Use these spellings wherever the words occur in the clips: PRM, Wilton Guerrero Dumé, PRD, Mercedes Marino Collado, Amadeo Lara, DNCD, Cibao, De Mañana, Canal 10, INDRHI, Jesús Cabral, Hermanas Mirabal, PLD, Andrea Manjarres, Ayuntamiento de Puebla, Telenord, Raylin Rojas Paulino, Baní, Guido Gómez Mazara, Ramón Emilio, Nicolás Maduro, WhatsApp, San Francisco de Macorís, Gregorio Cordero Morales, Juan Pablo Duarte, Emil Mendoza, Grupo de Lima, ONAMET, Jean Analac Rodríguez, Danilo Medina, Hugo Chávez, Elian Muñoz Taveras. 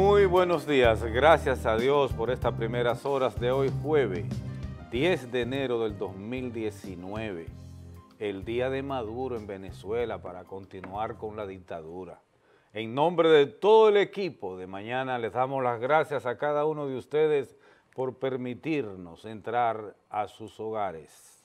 Muy buenos días, gracias a Dios por estas primeras horas de hoy, jueves 10 de enero del 2019, el día de Maduro en Venezuela para continuar con la dictadura. En nombre de todo el equipo de Mañana les damos las gracias a cada uno de ustedes por permitirnos entrar a sus hogares.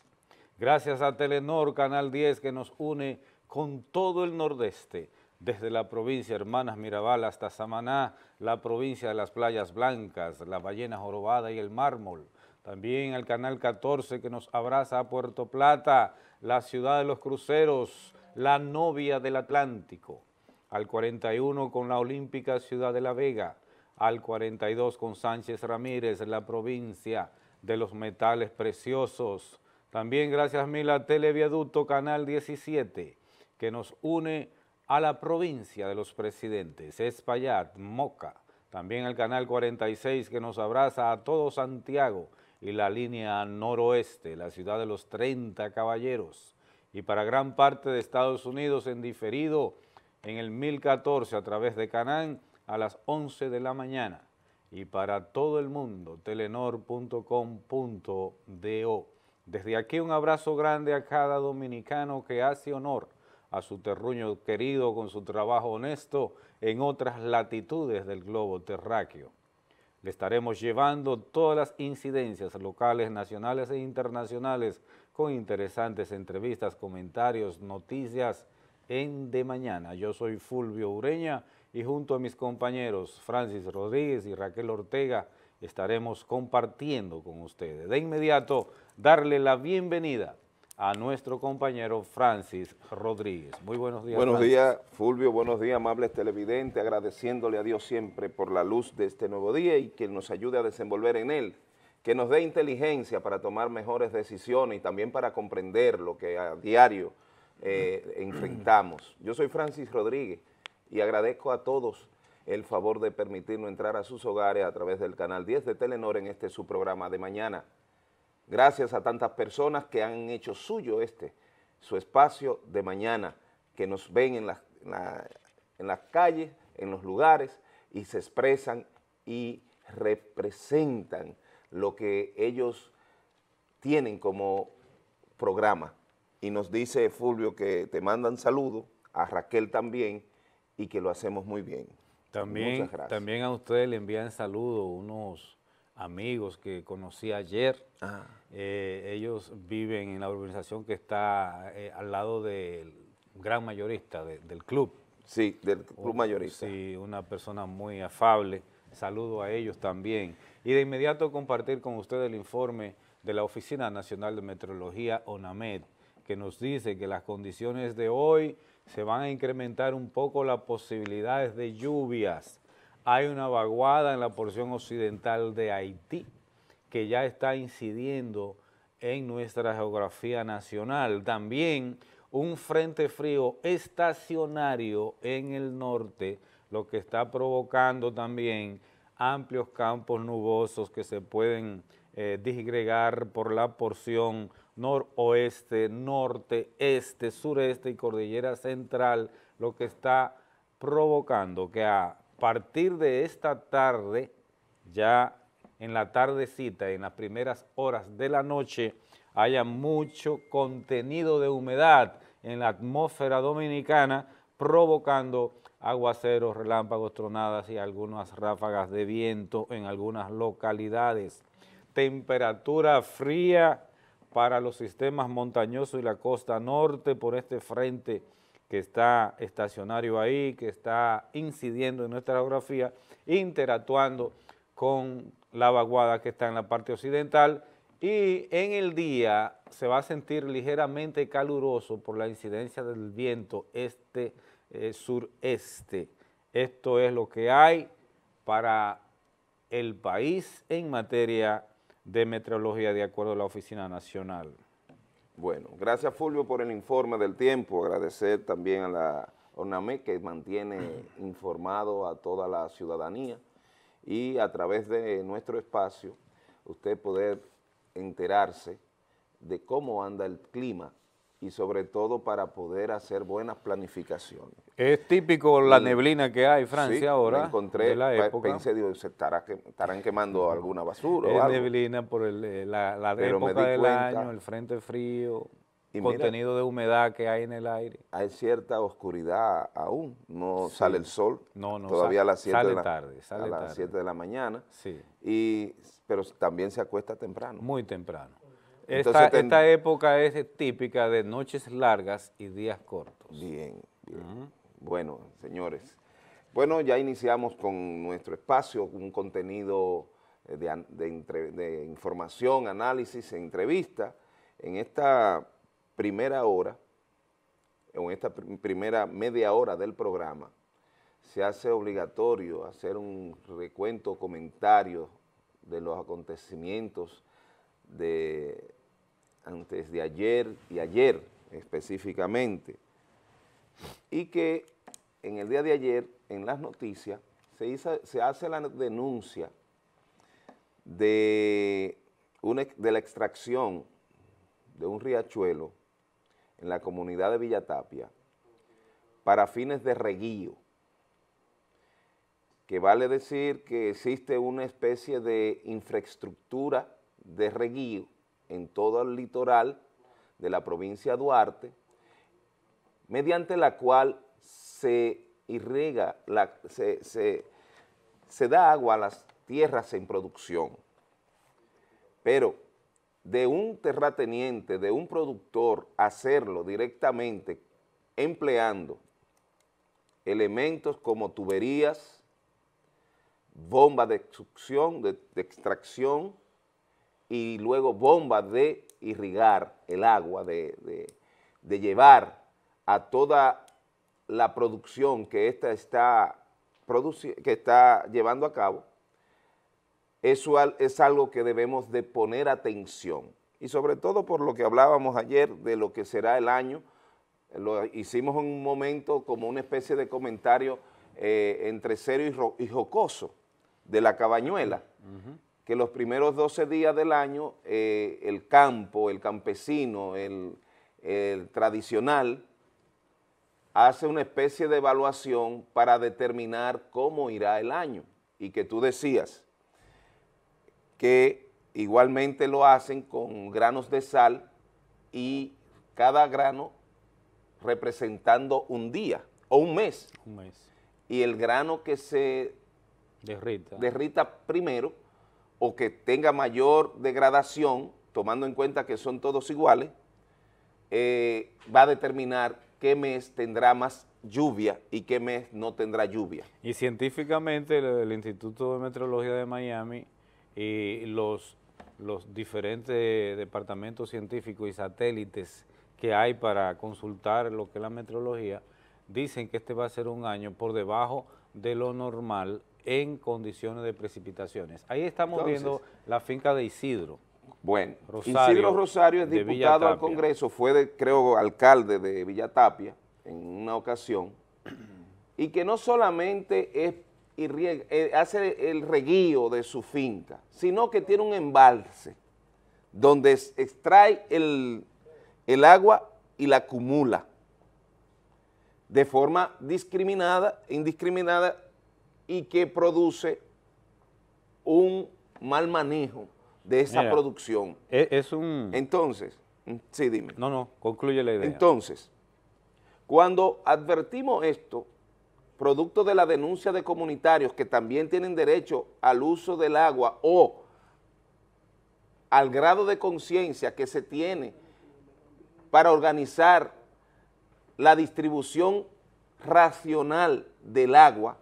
Gracias a Telenord, Canal 10, que nos une con todo el nordeste, desde la provincia Hermanas Mirabal hasta Samaná, la provincia de las Playas Blancas, la Ballena Jorobada y el Mármol. También al Canal 14 que nos abraza a Puerto Plata, la ciudad de los cruceros, la novia del Atlántico. Al 41 con la olímpica ciudad de La Vega, al 42 con Sánchez Ramírez, la provincia de los metales preciosos. También gracias mil a Televiaducto Canal 17, que nos une a la provincia de los presidentes, Espaillat, Moca, también al Canal 46 que nos abraza a todo Santiago y la línea noroeste, la ciudad de los 30 caballeros, y para gran parte de Estados Unidos en diferido en el 1014 a través de Canán a las 11 de la mañana, y para todo el mundo, Telenord.com.do. Desde aquí un abrazo grande a cada dominicano que hace honor a su terruño querido con su trabajo honesto en otras latitudes del globo terráqueo. Le estaremos llevando todas las incidencias locales, nacionales e internacionales con interesantes entrevistas, comentarios, noticias en De Mañana. Yo soy Fulvio Ureña y junto a mis compañeros Francis Rodríguez y Raquel Ortega estaremos compartiendo con ustedes. De inmediato, darle la bienvenida a nuestro compañero Francis Rodríguez. Muy buenos días. Buenos días, Fulvio. Buenos días, amables televidentes. Agradeciéndole a Dios siempre por la luz de este nuevo día y que nos ayude a desenvolver en él, que nos dé inteligencia para tomar mejores decisiones y también para comprender lo que a diario enfrentamos. Yo soy Francis Rodríguez y agradezco a todos el favor de permitirnos entrar a sus hogares a través del Canal 10 de Telenord en este su programa de mañana. Gracias a tantas personas que han hecho suyo su espacio de mañana, que nos ven en las calles, en los lugares, y se expresan y representan lo que ellos tienen como programa. Y nos dice Fulvio que te mandan saludos, a Raquel también, y que lo hacemos muy bien. Muchas gracias. También a ustedes le envían saludos unos amigos que conocí ayer. Ellos viven en la urbanización que está al lado del gran mayorista del club. Sí, del club mayorista. Sí, una persona muy afable. Saludo a ellos también. Y de inmediato compartir con ustedes el informe de la Oficina Nacional de Meteorología, ONAMET, que nos dice que las condiciones de hoy se van a incrementar un poco las posibilidades de lluvias. Hay una vaguada en la porción occidental de Haití que ya está incidiendo en nuestra geografía nacional. También un frente frío estacionario en el norte, lo que está provocando también amplios campos nubosos que se pueden disgregar por la porción noroeste, norte, este, sureste y cordillera central, lo que está provocando que a partir de esta tarde, ya en la tardecita, en las primeras horas de la noche, haya mucho contenido de humedad en la atmósfera dominicana, provocando aguaceros, relámpagos, tronadas y algunas ráfagas de viento en algunas localidades. Temperatura fría para los sistemas montañosos y la costa norte por este frente que está estacionario ahí, que está incidiendo en nuestra geografía, interactuando con la vaguada que está en la parte occidental, y en el día se va a sentir ligeramente caluroso por la incidencia del viento este-sureste. Esto es lo que hay para el país en materia de meteorología de acuerdo a la Oficina Nacional. Bueno, gracias Fulvio por el informe del tiempo, agradecer también a la ONAMET que mantiene informado a toda la ciudadanía y a través de nuestro espacio usted poder enterarse de cómo anda el clima y sobre todo para poder hacer buenas planificaciones. Es típico la neblina que hay, Francia, sí, ahora. Me encontré, de la época. Pensé, digo, se estarán quemando alguna basura. Es neblina por la época del año, el frente frío, y contenido de humedad que hay en el aire. Hay cierta oscuridad aún, no sale el sol, no todavía a las 7 de la tarde, sale a las tarde. 7 de la mañana, sí. Pero también se acuesta temprano. Muy temprano. Entonces, esta época es típica de noches largas y días cortos. Bien, bien. Bueno, señores, ya iniciamos con nuestro espacio, un contenido de información, análisis, entrevista. En esta primera hora, en esta primera media hora del programa, se hace obligatorio hacer un recuento, comentario de los acontecimientos de antes de ayer y ayer específicamente, y que en el día de ayer en las noticias se hace la denuncia de la extracción de un riachuelo en la comunidad de Villatapia para fines de reguío, que vale decir que existe una especie de infraestructura de reguío en todo el litoral de la provincia de Duarte, mediante la cual se irriga, se da agua a las tierras en producción. Pero de un terrateniente, de un productor, hacerlo directamente empleando elementos como tuberías, bombas de succión, de extracción, y luego bombas de irrigar el agua, de llevar a toda la producción que ésta está llevando a cabo. Eso es algo que debemos de poner atención, y sobre todo por lo que hablábamos ayer de lo que será el año. Lo hicimos en un momento como una especie de comentario entre serio y jocoso de la Cabañuela, que los primeros 12 días del año el campo, el campesino, el tradicional, hace una especie de evaluación para determinar cómo irá el año, y que tú decías que igualmente lo hacen con granos de sal y cada grano representando un día o un mes. Un mes. Y el grano que se derrita primero, o que tenga mayor degradación, tomando en cuenta que son todos iguales, va a determinar qué mes tendrá más lluvia y qué mes no tendrá lluvia. Y científicamente el Instituto de Meteorología de Miami y los diferentes departamentos científicos y satélites que hay para consultar lo que es la meteorología, dicen que este va a ser un año por debajo de lo normal en condiciones de precipitaciones. Ahí estamos viendo la finca de Isidro. Bueno, Rosario, Isidro Rosario es diputado al Congreso, fue, creo, alcalde de Villatapia en una ocasión, y que no solamente hace el reguío de su finca, sino que tiene un embalse donde extrae el agua y la acumula de forma indiscriminada, y que produce un mal manejo de esa producción. Entonces, sí, dime. No, concluye la idea. Entonces, cuando advertimos esto, producto de la denuncia de comunitarios que también tienen derecho al uso del agua o al grado de conciencia que se tiene para organizar la distribución racional del agua,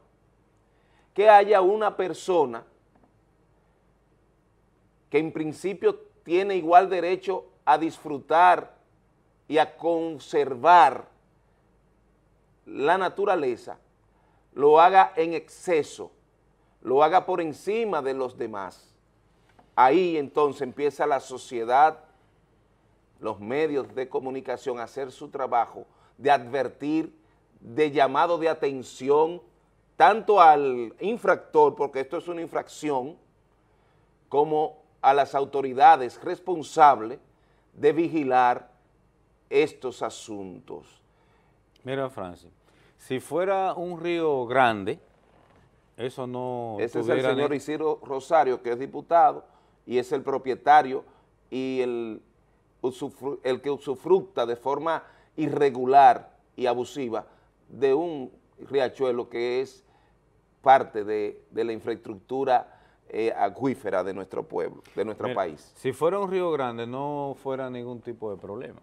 que haya una persona que en principio tiene igual derecho a disfrutar y a conservar la naturaleza, lo haga en exceso, lo haga por encima de los demás. Ahí entonces empieza la sociedad, los medios de comunicación a hacer su trabajo de advertir, de llamado de atención, tanto al infractor, porque esto es una infracción, como a las autoridades responsables de vigilar estos asuntos? Mira, Francis, si fuera un río grande, eso no... Ese es el señor Isidro Rosario, que es diputado, y es el propietario y el que usufructa de forma irregular y abusiva de un riachuelo que es parte de la infraestructura acuífera de nuestro pueblo, de nuestro país. Si fuera un río grande no fuera ningún tipo de problema,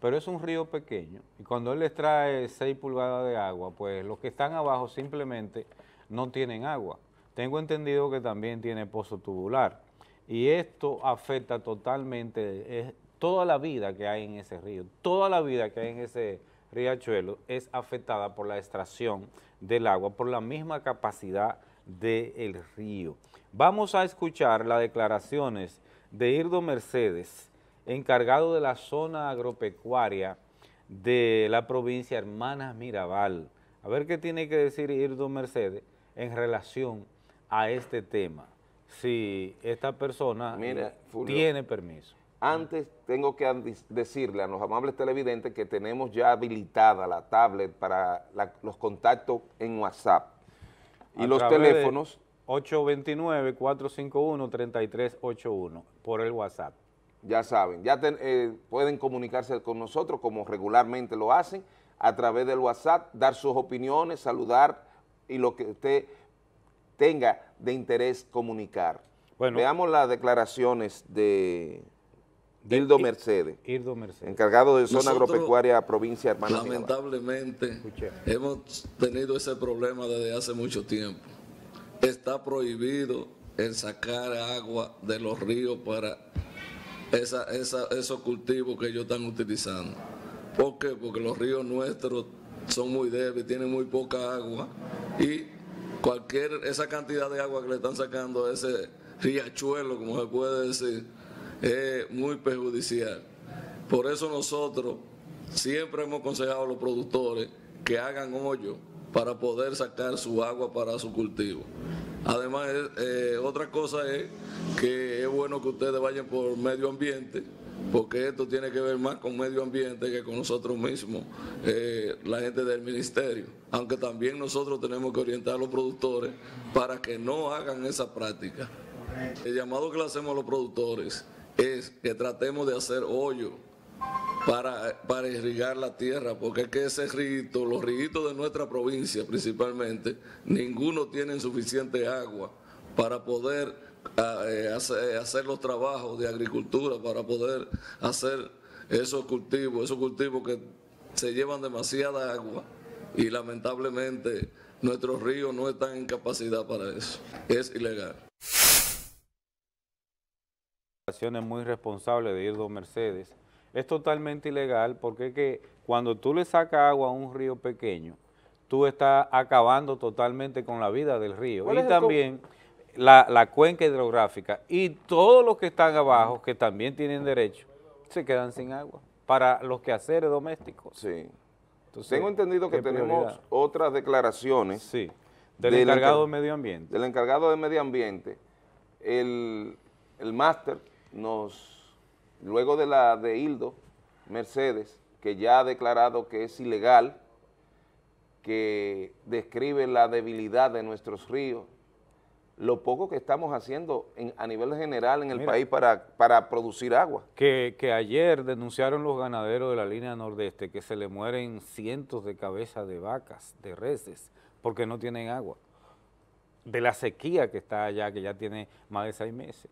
pero es un río pequeño y cuando él les trae 6 pulgadas de agua, pues los que están abajo simplemente no tienen agua. Tengo entendido que también tiene pozo tubular y esto afecta totalmente toda la vida que hay en ese río, toda la vida que hay en ese riachuelo es afectada por la extracción del agua, por la misma capacidad del río. Vamos a escuchar las declaraciones de Hildo Mercedes, encargado de la zona agropecuaria de la provincia Hermanas Mirabal. A ver qué tiene que decir Hildo Mercedes en relación a este tema, si esta persona tiene permiso. Antes tengo que decirle a los amables televidentes que tenemos ya habilitada la tablet para los contactos en WhatsApp y los teléfonos. 829-451-3381 por el WhatsApp. Ya saben, ya pueden comunicarse con nosotros como regularmente lo hacen a través del WhatsApp, dar sus opiniones, saludar y lo que usted tenga de interés comunicar. Bueno, veamos las declaraciones de... Hildo Mercedes, encargado de zona agropecuaria provincia Hermanas Mirabal. Lamentablemente hemos tenido ese problema desde hace mucho tiempo. Está prohibido el sacar agua de los ríos para esos cultivos que ellos están utilizando. ¿Por qué? Porque los ríos nuestros son muy débiles, tienen muy poca agua y esa cantidad de agua que le están sacando a ese riachuelo, como se puede decir, es muy perjudicial. Por eso nosotros siempre hemos aconsejado a los productores que hagan hoyo para poder sacar su agua para su cultivo. Además, otra cosa es que es bueno que ustedes vayan por medio ambiente, porque esto tiene que ver más con medio ambiente que con nosotros mismos, la gente del ministerio, aunque también nosotros tenemos que orientar a los productores para que no hagan esa práctica. El llamado que le hacemos a los productores es que tratemos de hacer hoyo para irrigar la tierra, porque es que ese rito, los riguitos de nuestra provincia principalmente, ninguno tiene suficiente agua para poder hacer los trabajos de agricultura, para poder hacer esos cultivos que se llevan demasiada agua y lamentablemente nuestros ríos no están en capacidad para eso. Es ilegal. Muy responsable de Hildo Mercedes, es totalmente ilegal porque es que cuando tú le sacas agua a un río pequeño, tú estás acabando totalmente con la vida del río y también la cuenca hidrográfica y todos los que están abajo, que también tienen derecho, se quedan sin agua para los quehaceres domésticos. Sí. Entonces, tengo entendido que tenemos otras declaraciones. Sí, del encargado de medio ambiente. Del encargado de medio ambiente, el máster luego de la de Hildo Mercedes, que ya ha declarado que es ilegal, que describe la debilidad de nuestros ríos, lo poco que estamos haciendo a nivel general en el país para producir agua. Que ayer denunciaron los ganaderos de la línea nordeste que se le mueren cientos de cabezas de vacas, de reses, porque no tienen agua. De la sequía que está allá, que ya tiene más de 6 meses.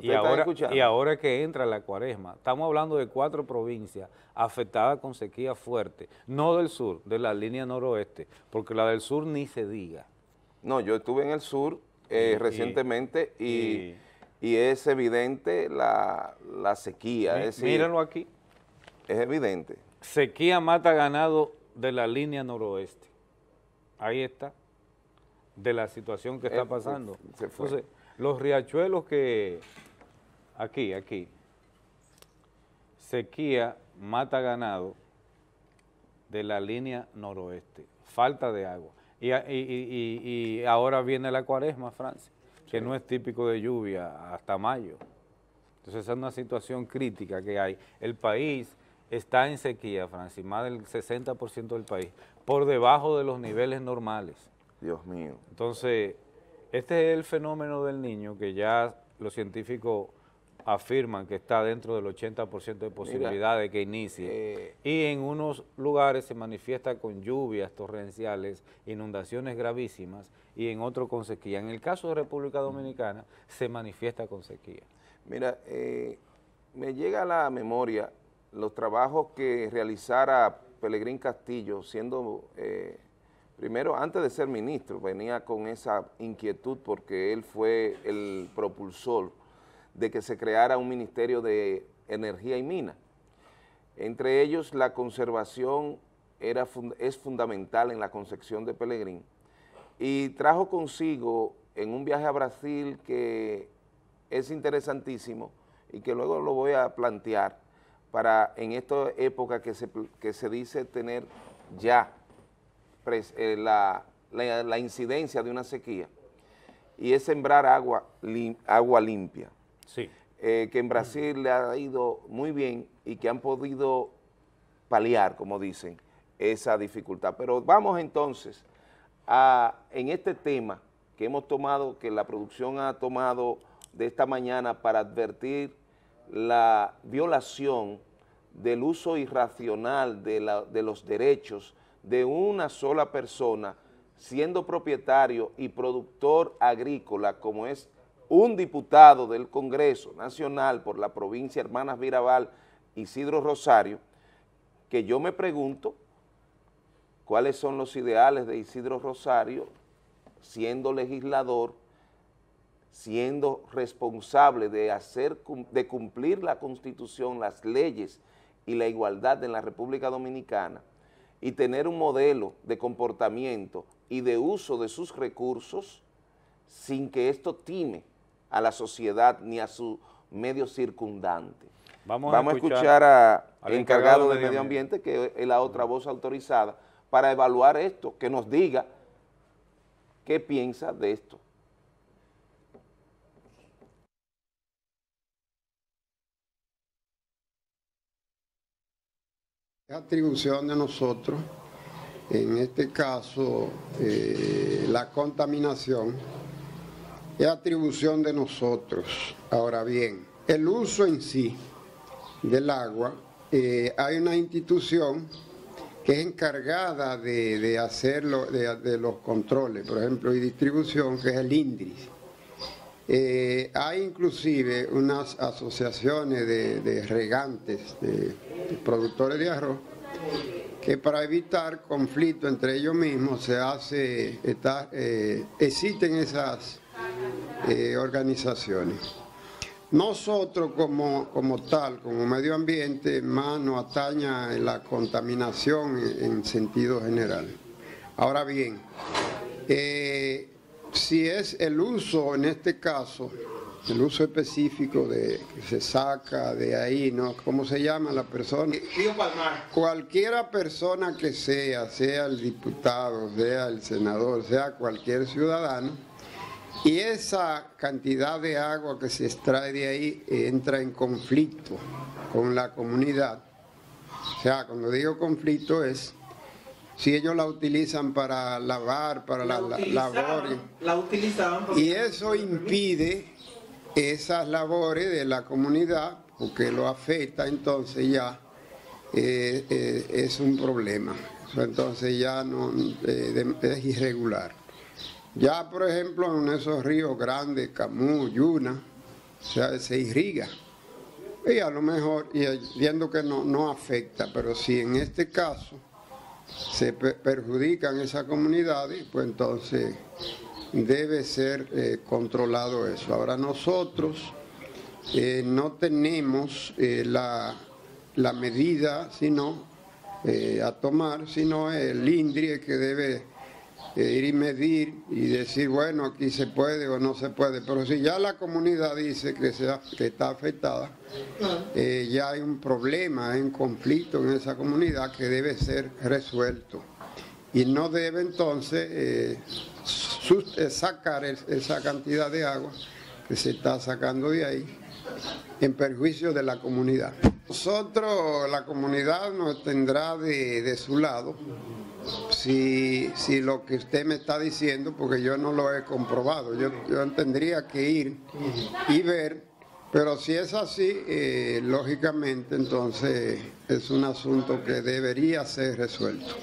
Y ahora que entra la cuaresma, estamos hablando de 4 provincias afectadas con sequía fuerte, no del sur, de la línea noroeste, porque la del sur ni se diga. No, yo estuve en el sur recientemente y es evidente la sequía. Es decir, mírenlo aquí. Es evidente. Sequía mata ganado de la línea noroeste. Ahí está, de la situación que está pasando. Se fue. Entonces, los riachuelos que, aquí, sequía mata ganado de la línea noroeste, falta de agua. Y ahora viene la cuaresma, Francis, que no es típico de lluvia hasta mayo. Entonces esa es una situación crítica que hay. El país está en sequía, Francis, más del 60% del país, por debajo de los niveles normales. Dios mío. Entonces, este es el fenómeno del Niño, que ya los científicos afirman que está dentro del 80% de posibilidad de que inicie. Y en unos lugares se manifiesta con lluvias torrenciales, inundaciones gravísimas, y en otros con sequía. En el caso de República Dominicana, se manifiesta con sequía. Mira, me llega a la memoria los trabajos que realizara Pelegrín Castillo, siendo, primero, antes de ser ministro, venía con esa inquietud porque él fue el propulsor de que se creara un Ministerio de Energía y Minas. Entre ellos, la conservación es fundamental en la concepción de Pelegrín, y trajo consigo en un viaje a Brasil que es interesantísimo y que luego lo voy a plantear, para en esta época que se dice tener ya la incidencia de una sequía, y es sembrar agua limpia. Sí. Que en Brasil le ha ido muy bien y que han podido paliar, como dicen, esa dificultad. Pero vamos entonces en este tema que hemos tomado, que la producción ha tomado de esta mañana para advertir la violación del uso irracional de los derechos de una sola persona, siendo propietario y productor agrícola, como es un diputado del Congreso Nacional por la provincia Hermanas Mirabal, Isidro Rosario, que yo me pregunto cuáles son los ideales de Isidro Rosario, siendo legislador, siendo responsable de cumplir la Constitución, las leyes y la igualdad en la República Dominicana, y tener un modelo de comportamiento y de uso de sus recursos sin que esto time a la sociedad ni a su medio circundante. Vamos a escuchar al encargado del medio ambiente, que es la otra voz autorizada, para evaluar esto, que nos diga qué piensa de esto. Atribución de nosotros, en este caso la contaminación, es atribución de nosotros. Ahora bien, el uso en sí del agua, hay una institución que es encargada de hacerlo, de los controles, por ejemplo, y distribución, que es el INDRHI. Hay inclusive unas asociaciones de regantes, de productores de arroz, que para evitar conflicto entre ellos mismos existen esas organizaciones. Nosotros como tal, como medio ambiente, más nos ataña la contaminación en sentido general. Ahora bien, si es el uso, en este caso, el uso específico que se saca de ahí, ¿no? ¿Cómo se llama la persona? Cualquiera persona que sea el diputado, sea el senador, sea cualquier ciudadano, y esa cantidad de agua que se extrae de ahí entra en conflicto con la comunidad. O sea, cuando digo conflicto es, si ellos la utilizan para lavar, para labores. La utilizaban. Y eso impide esas labores de la comunidad, porque lo afecta, entonces ya es un problema. Entonces ya no es irregular. Ya, por ejemplo, en esos ríos grandes, Camus, Yuna, se irriga. Y a lo mejor, viendo que no afecta, pero si en este caso se perjudican esas comunidades, pues entonces debe ser controlado eso. Ahora nosotros no tenemos la medida a tomar, sino el INDRHI que debe ir y medir y decir, bueno, aquí se puede o no se puede. Pero si ya la comunidad dice que está afectada, ya hay un problema, hay un conflicto en esa comunidad que debe ser resuelto. Y no debe entonces sacar esa cantidad de agua que se está sacando de ahí en perjuicio de la comunidad. Nosotros, la comunidad nos tendrá de su lado, si lo que usted me está diciendo, porque yo no lo he comprobado, yo tendría que ir y ver, pero si es así, lógicamente entonces es un asunto que debería ser resuelto.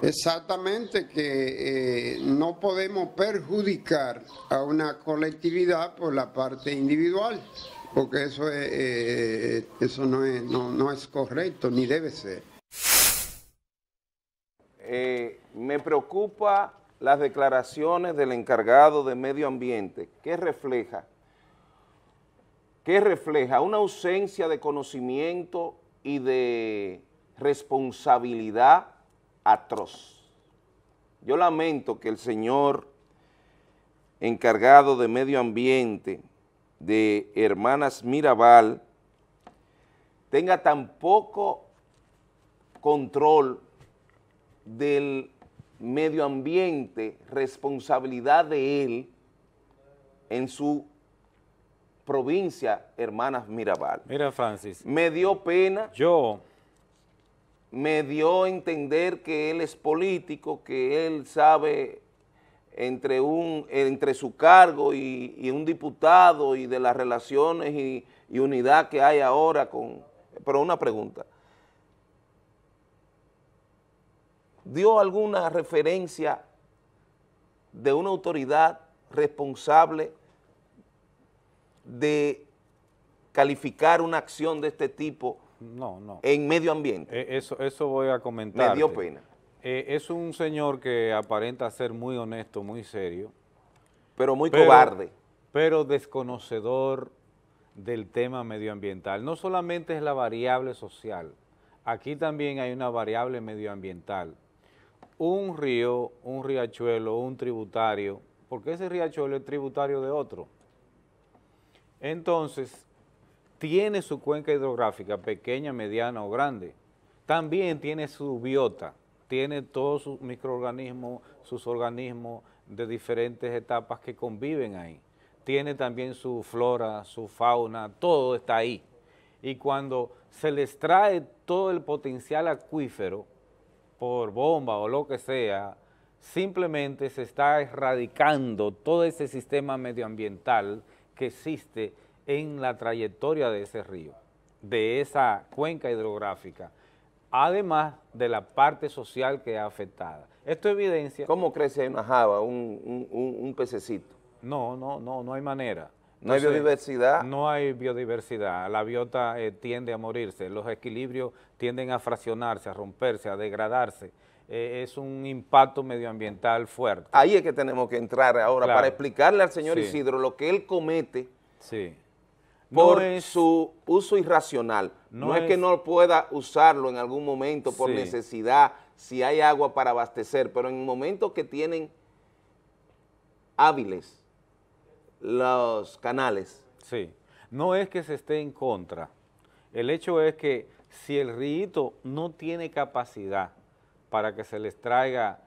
Exactamente, que no podemos perjudicar a una colectividad por la parte individual, porque eso no es correcto, ni debe ser. Me preocupa las declaraciones del encargado de medio ambiente, que refleja una ausencia de conocimiento y de responsabilidad atroz. Yo lamento que el señor encargado de medio ambiente de Hermanas Mirabal tenga tan poco control del medio ambiente, responsabilidad de él en su provincia, Hermanas Mirabal. Mira, Francis, me dio pena. Me dio a entender que él es político, que él sabe entre su cargo y un diputado y de las relaciones y unidad que hay ahora con... Pero una pregunta, ¿dio alguna referencia de una autoridad responsable de calificar una acción de este tipo? No. En medio ambiente. Eso voy a comentar. Me dio pena. Es un señor que aparenta ser muy honesto, muy serio. Pero muy cobarde. Pero desconocedor del tema medioambiental. No solamente es la variable social. Aquí también hay una variable medioambiental. Un río, un riachuelo, un tributario, porque ese riachuelo es tributario de otro. Entonces... tiene su cuenca hidrográfica, pequeña, mediana o grande. También tiene su biota, tiene todos sus microorganismos, sus organismos de diferentes etapas que conviven ahí. Tiene también su flora, su fauna, todo está ahí. Y cuando se le extrae todo el potencial acuífero, por bomba o lo que sea, simplemente se está erradicando todo ese sistema medioambiental que existe en la trayectoria de ese río, de esa cuenca hidrográfica, además de la parte social que es afectada. Esto evidencia... ¿Cómo crece una java, un pececito? No hay manera. ¿No hay biodiversidad? No hay biodiversidad. La biota tiende a morirse, los equilibrios tienden a fraccionarse, a romperse, a degradarse. Es un impacto medioambiental fuerte. Ahí es que tenemos que entrar ahora, claro, para explicarle al señor Isidro lo que él comete. Sí. Por su uso irracional. No es que no pueda usarlo en algún momento por necesidad, si hay agua para abastecer, pero en momentos que tienen hábiles los canales. Sí, no es que se esté en contra. El hecho es que si el río no tiene capacidad para que se les traiga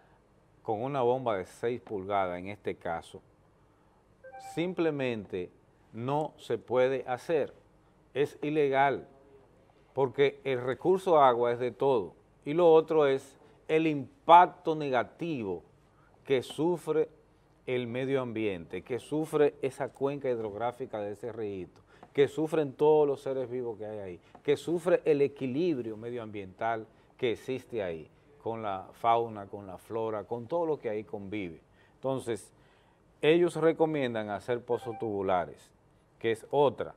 con una bomba de 6 pulgadas, en este caso, simplemente... no se puede hacer, es ilegal, porque el recurso agua es de todo, y lo otro es el impacto negativo que sufre el medio ambiente, que sufre esa cuenca hidrográfica de ese río, que sufren todos los seres vivos que hay ahí, que sufre el equilibrio medioambiental que existe ahí, con la fauna, con la flora, con todo lo que ahí convive. Entonces, ellos recomiendan hacer pozos tubulares, que es otra.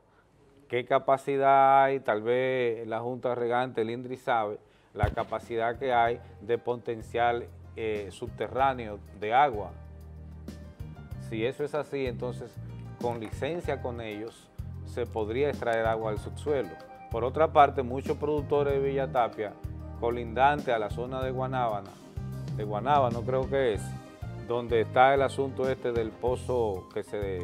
¿Qué capacidad hay? Tal vez la Junta Regante, el INDRHI, sabe la capacidad que hay de potencial subterráneo de agua. Si eso es así, entonces con licencia con ellos se podría extraer agua al subsuelo. Por otra parte, muchos productores de Villa Tapia, colindante a la zona de Guanábana, creo que es, donde está el asunto este del pozo que se...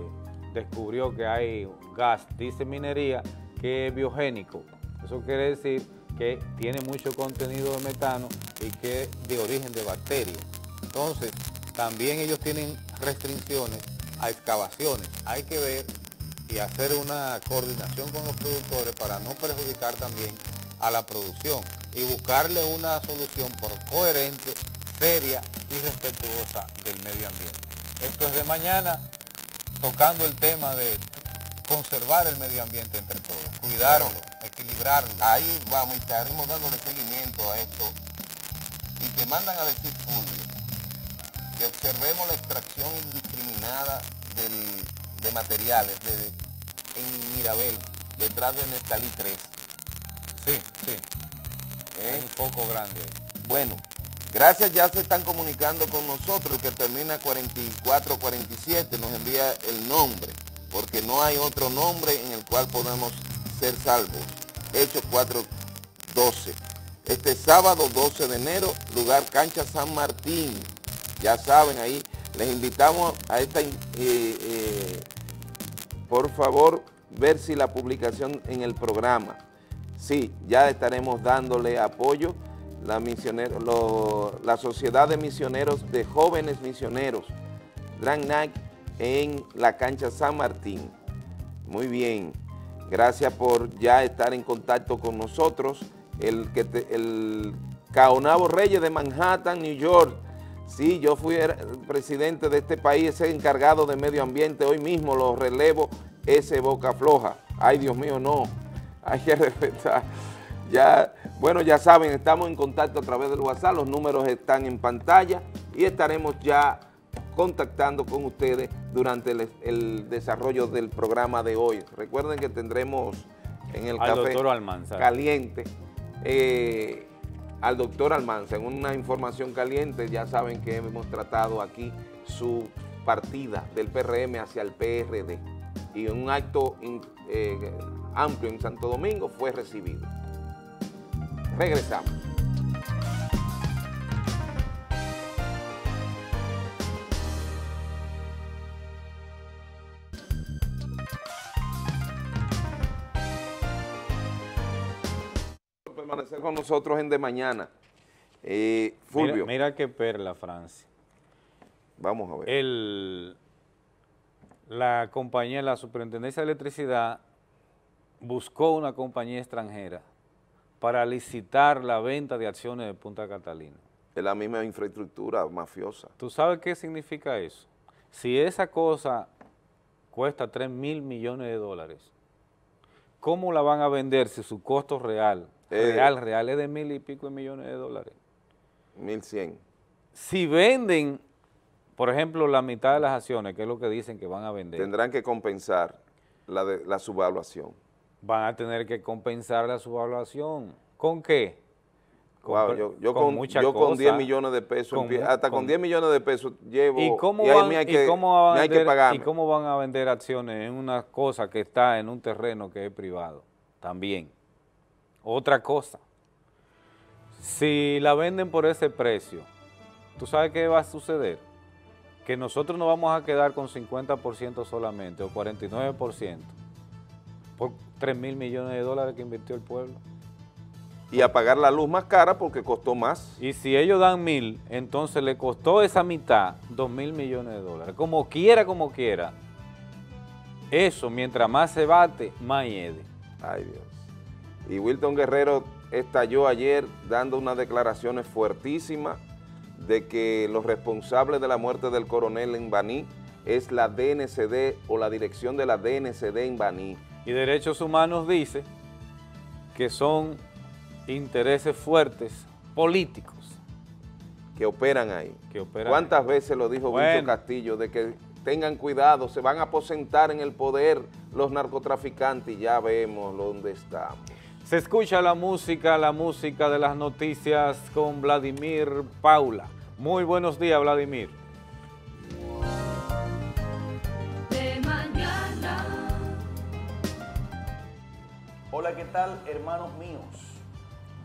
descubrió que hay gas, dice minería, que es biogénico. Eso quiere decir que tiene mucho contenido de metano y que es de origen de bacterias. Entonces, también ellos tienen restricciones a excavaciones. Hay que ver y y hacer una coordinación con los productores para no perjudicar también a la producción y buscarle una solución coherente, seria y respetuosa del medio ambiente. Esto es de mañana, tocando el tema de conservar el medio ambiente entre todos, cuidarlo, equilibrarlo. Ahí vamos y estaremos dándole seguimiento a esto. Y te mandan a decir, Fulvio, que observemos la extracción indiscriminada de materiales en Mirabel, detrás de Nestalí 3. Sí, sí. Es un poco grande. Bueno, gracias, ya se están comunicando con nosotros, que termina 4447, nos envía el nombre, porque no hay otro nombre en el cual podamos ser salvos. Hechos 4:12. Este sábado 12 de enero, lugar Cancha San Martín. Ya saben, ahí les invitamos a esta, por favor, ver si la publicación en el programa. Sí, ya estaremos dándole apoyo. La Sociedad de Misioneros de Jóvenes Misioneros, Grand Night en la Cancha San Martín. Muy bien, gracias por ya estar en contacto con nosotros. El Caonabo Reyes de Manhattan, New York. Sí, yo fui el presidente de este país, el encargado de medio ambiente, hoy mismo lo relevo, ese boca floja. Ay, Dios mío, no, hay que respetar. Ya, bueno, ya saben, estamos en contacto a través del WhatsApp, los números están en pantalla y estaremos ya contactando con ustedes durante el desarrollo del programa de hoy. Recuerden que tendremos en el café caliente al doctor Almánzar, en una información caliente. Ya saben que hemos tratado aquí su partida del PRM hacia el PRD y un acto amplio en Santo Domingo fue recibido. Regresamos. Permanecer con nosotros en De Mañana. Fulvio. Mira qué perla, Francia. Vamos a ver. La compañía, la Superintendencia de Electricidad buscó una compañía extranjera para licitar la venta de acciones de Punta Catalina. Es la misma infraestructura mafiosa. ¿Tú sabes qué significa eso? Si esa cosa cuesta 3.000 millones de dólares, ¿cómo la van a vender si su costo real es de 1.000 y pico millones de dólares? 1.100. Si venden, por ejemplo, la mitad de las acciones, que es lo que dicen que van a vender, tendrán que compensar la subvaluación. Van a tener que compensar la subvaluación. ¿Con qué? Con 10 millones de pesos, hasta con 10 millones de pesos llevo. ¿Y cómo van a vender acciones en una cosa que está en un terreno que es privado? También. Otra cosa, si la venden por ese precio, ¿tú sabes qué va a suceder? Que nosotros nos vamos a quedar con 50% solamente, o 49%. Por 3.000 millones de dólares que invirtió el pueblo. Y a pagar la luz más cara porque costó más. Y si ellos dan 1.000, entonces le costó esa mitad 2.000 millones de dólares. Como quiera, eso, mientras más se bate, más hiede. Ay, Dios. Y Wilton Guerrero estalló ayer dando unas declaraciones fuertísimas de que los responsables de la muerte del coronel en Baní es la DNCD o la dirección de la DNCD en Baní. Y Derechos Humanos dice que son intereses fuertes políticos que operan ahí. ¿Cuántas veces lo dijo Víctor Castillo de que tengan cuidado, se van a aposentar en el poder los narcotraficantes? Y ya vemos dónde estamos. Se escucha la música de las noticias con Vladimir Paula. Muy buenos días, Vladimir. Hola, ¿qué tal, hermanos míos?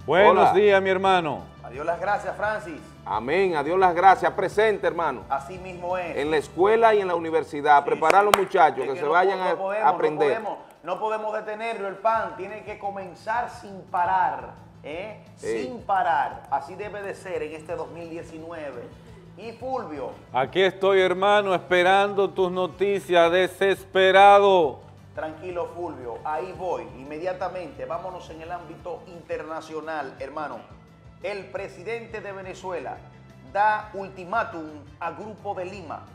Buenos días, mi hermano. Adiós las gracias, Francis. Amén, adiós las gracias. Presente, hermano. Así mismo es. En la escuela y en la universidad. Sí, preparar a los muchachos que se vayan a aprender. No podemos detenerlo, el pan tiene que comenzar sin parar. Sin parar. Así debe de ser en este 2019. Y Fulvio. Aquí estoy, hermano, esperando tus noticias, desesperado. Tranquilo, Fulvio, ahí voy. Inmediatamente, vámonos en el ámbito internacional, hermano. El presidente de Venezuela da ultimátum a Grupo de Lima.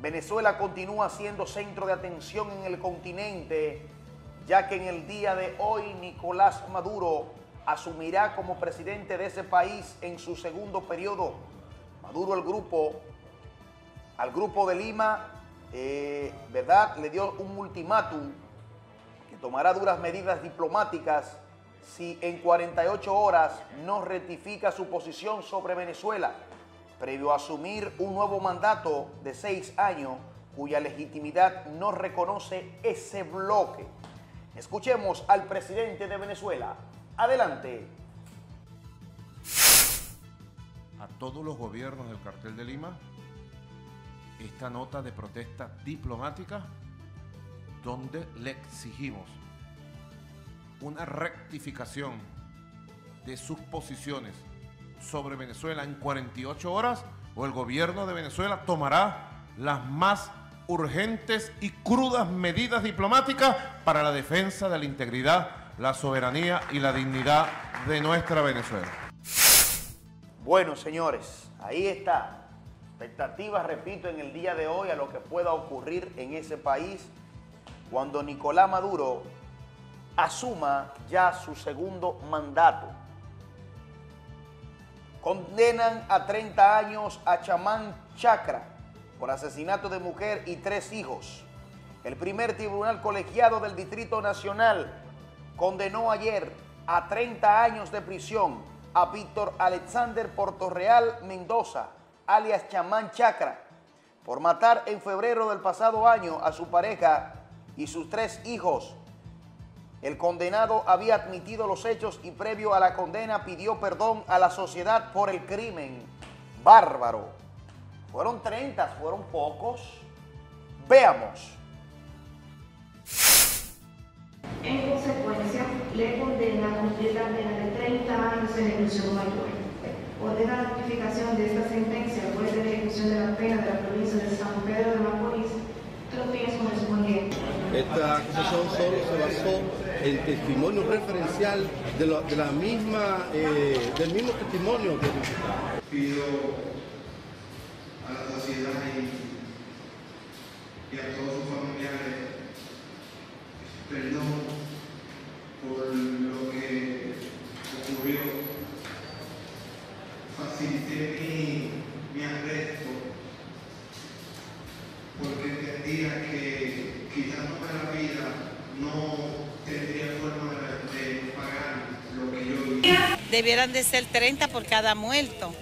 Venezuela continúa siendo centro de atención en el continente, ya que en el día de hoy Nicolás Maduro asumirá como presidente de ese país en su segundo periodo. Maduro al grupo de Lima, ¿verdad? Le dio un ultimátum que tomará duras medidas diplomáticas si en 48 horas no rectifica su posición sobre Venezuela, previo a asumir un nuevo mandato de 6 años cuya legitimidad no reconoce ese bloque. Escuchemos al presidente de Venezuela. Adelante. A todos los gobiernos del cartel de Lima, esta nota de protesta diplomática donde le exigimos una rectificación de sus posiciones sobre Venezuela en 48 horas o el gobierno de Venezuela tomará las más urgentes y crudas medidas diplomáticas para la defensa de la integridad, la soberanía y la dignidad de nuestra Venezuela. Bueno, señores, ahí está. Expectativas, repito, en el día de hoy a lo que pueda ocurrir en ese país cuando Nicolás Maduro asuma ya su segundo mandato. Condenan a 30 años a Chamán Chacra por asesinato de mujer y 3 hijos. El primer tribunal colegiado del Distrito Nacional condenó ayer a 30 años de prisión a Víctor Alexander Portorreal Mendoza, alias Chamán Chacra, por matar en febrero del pasado año a su pareja y sus 3 hijos. El condenado había admitido los hechos y previo a la condena pidió perdón a la sociedad por el crimen bárbaro. Fueron 30, fueron pocos. Veamos. En consecuencia, le condena a cumplir la pena de 30 años en ejecución mayor. Ordena la notificación de esta sentencia al juez de la ejecución de la pena de la provincia de San Pedro de Macorís, los días correspondientes. Esta acusación solo se basó en testimonio referencial del mismo testimonio del diputado. Pido a la sociedad y a todos sus familiares perdón por lo que ocurrió. Facilité mi arresto porque entendía que quitándome la vida no tendría forma de pagar lo que yo hice. Debieran de ser 30 por cada muerto.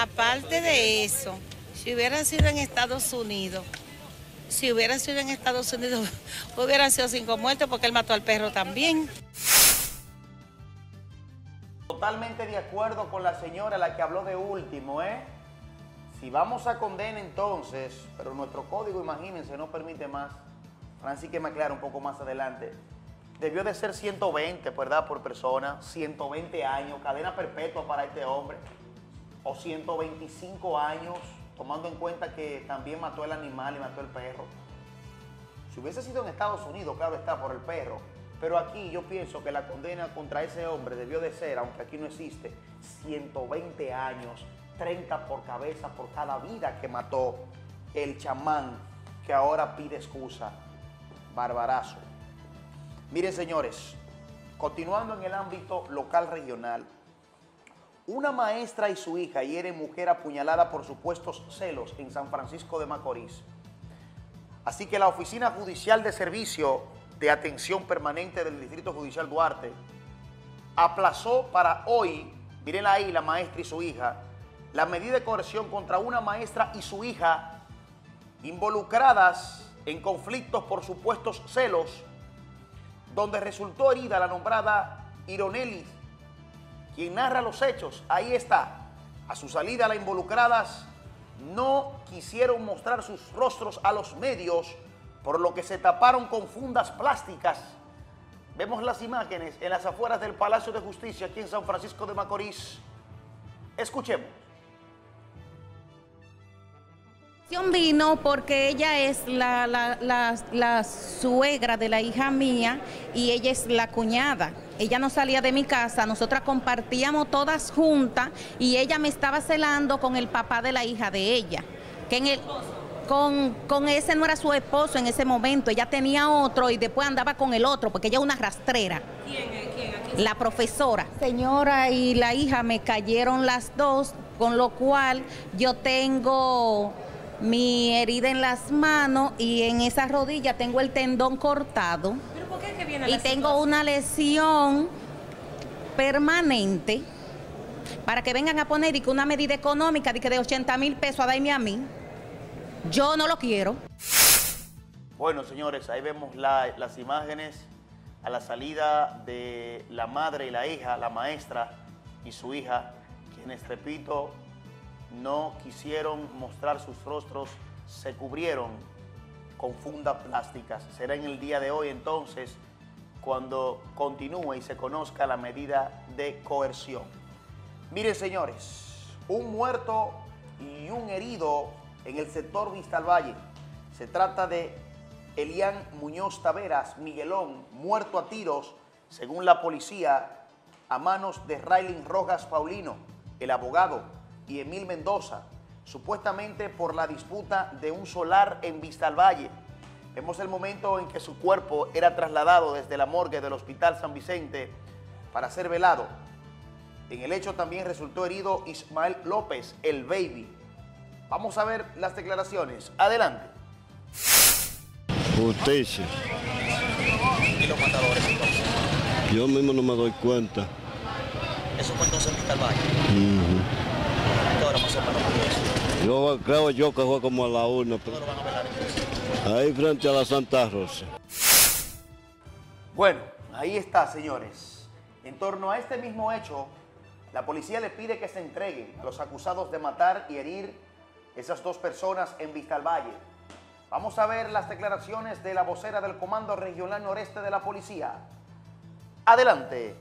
Aparte de eso, si hubieran sido en Estados Unidos, hubieran sido 5 muertos porque él mató al perro también. Totalmente de acuerdo con la señora, la que habló de último, ¿eh? Si vamos a condena entonces, pero nuestro código, imagínense, no permite más. Francis, que me aclara un poco más adelante. Debió de ser 120, ¿verdad? Por persona, 120 años, cadena perpetua para este hombre, o 125 años, tomando en cuenta que también mató el animal y mató el perro. Si hubiese sido en Estados Unidos, claro está, por el perro. Pero aquí yo pienso que la condena contra ese hombre debió de ser, aunque aquí no existe, 120 años, 30 por cabeza por cada vida que mató el chamán que ahora pide excusa. Barbarazo. Miren, señores, continuando en el ámbito local regional, una maestra y su hija hieren mujer apuñalada por supuestos celos en San Francisco de Macorís. Así que la Oficina Judicial de Servicio de Atención Permanente del Distrito Judicial Duarte aplazó para hoy, miren ahí la maestra y su hija, la medida de coerción contra una maestra y su hija involucradas en conflictos por supuestos celos, donde resultó herida la nombrada Ironelis, quien narra los hechos. Ahí está. A su salida, las involucradas no quisieron mostrar sus rostros a los medios, por lo que se taparon con fundas plásticas. Vemos las imágenes en las afueras del Palacio de Justicia, aquí en San Francisco de Macorís. Escuchemos. Vino porque ella es la suegra de la hija mía y ella es la cuñada. Ella no salía de mi casa, nosotras compartíamos todas juntas y ella me estaba celando con el papá de la hija de ella, que en el... Con ese no era su esposo en ese momento, ella tenía otro y después andaba con el otro, porque ella es una rastrera. ¿Quién? La profesora. Señora y la hija me cayeron las dos, con lo cual yo tengo mi herida en las manos y en esa rodilla tengo el tendón cortado. ¿Pero por qué es que viene la situación? Tengo una lesión permanente para que vengan a poner y que una medida económica de, que de 80 mil pesos a darme a mí. Yo no lo quiero. Bueno, señores, ahí vemos las imágenes a la salida de la madre y la hija, la maestra y su hija, quienes, repito, no quisieron mostrar sus rostros, se cubrieron con fundas plásticas. Será en el día de hoy, entonces, cuando continúe y se conozca la medida de coerción. Miren, señores, un muerto y un herido en el sector Vista al Valle. Se trata de Elian Muñoz Taveras, Miguelón, muerto a tiros, según la policía, a manos de Raylin Rojas Paulino, el abogado, y Emil Mendoza, supuestamente por la disputa de un solar en Vista al Valle. Vemos el momento en que su cuerpo era trasladado desde la morgue del Hospital San Vicente para ser velado. En el hecho también resultó herido Ismael López, el baby. Vamos a ver las declaraciones. Adelante. Justicia. ¿Y los matadores entonces? Yo mismo no me doy cuenta. ¿Eso fue entonces en Vista al Valle? ¿Qué hora más o menos fue eso? Yo creo que fue como a la 1. ¿Pero lo van a velar entonces? Ahí frente a la Santa Rosa. Bueno, ahí está, señores. En torno a este mismo hecho, la policía le pide que se entreguen a los acusados de matar y herir esas dos personas en Vista al Valle. Vamos a ver las declaraciones de la vocera del Comando Regional Noreste de la Policía. Adelante.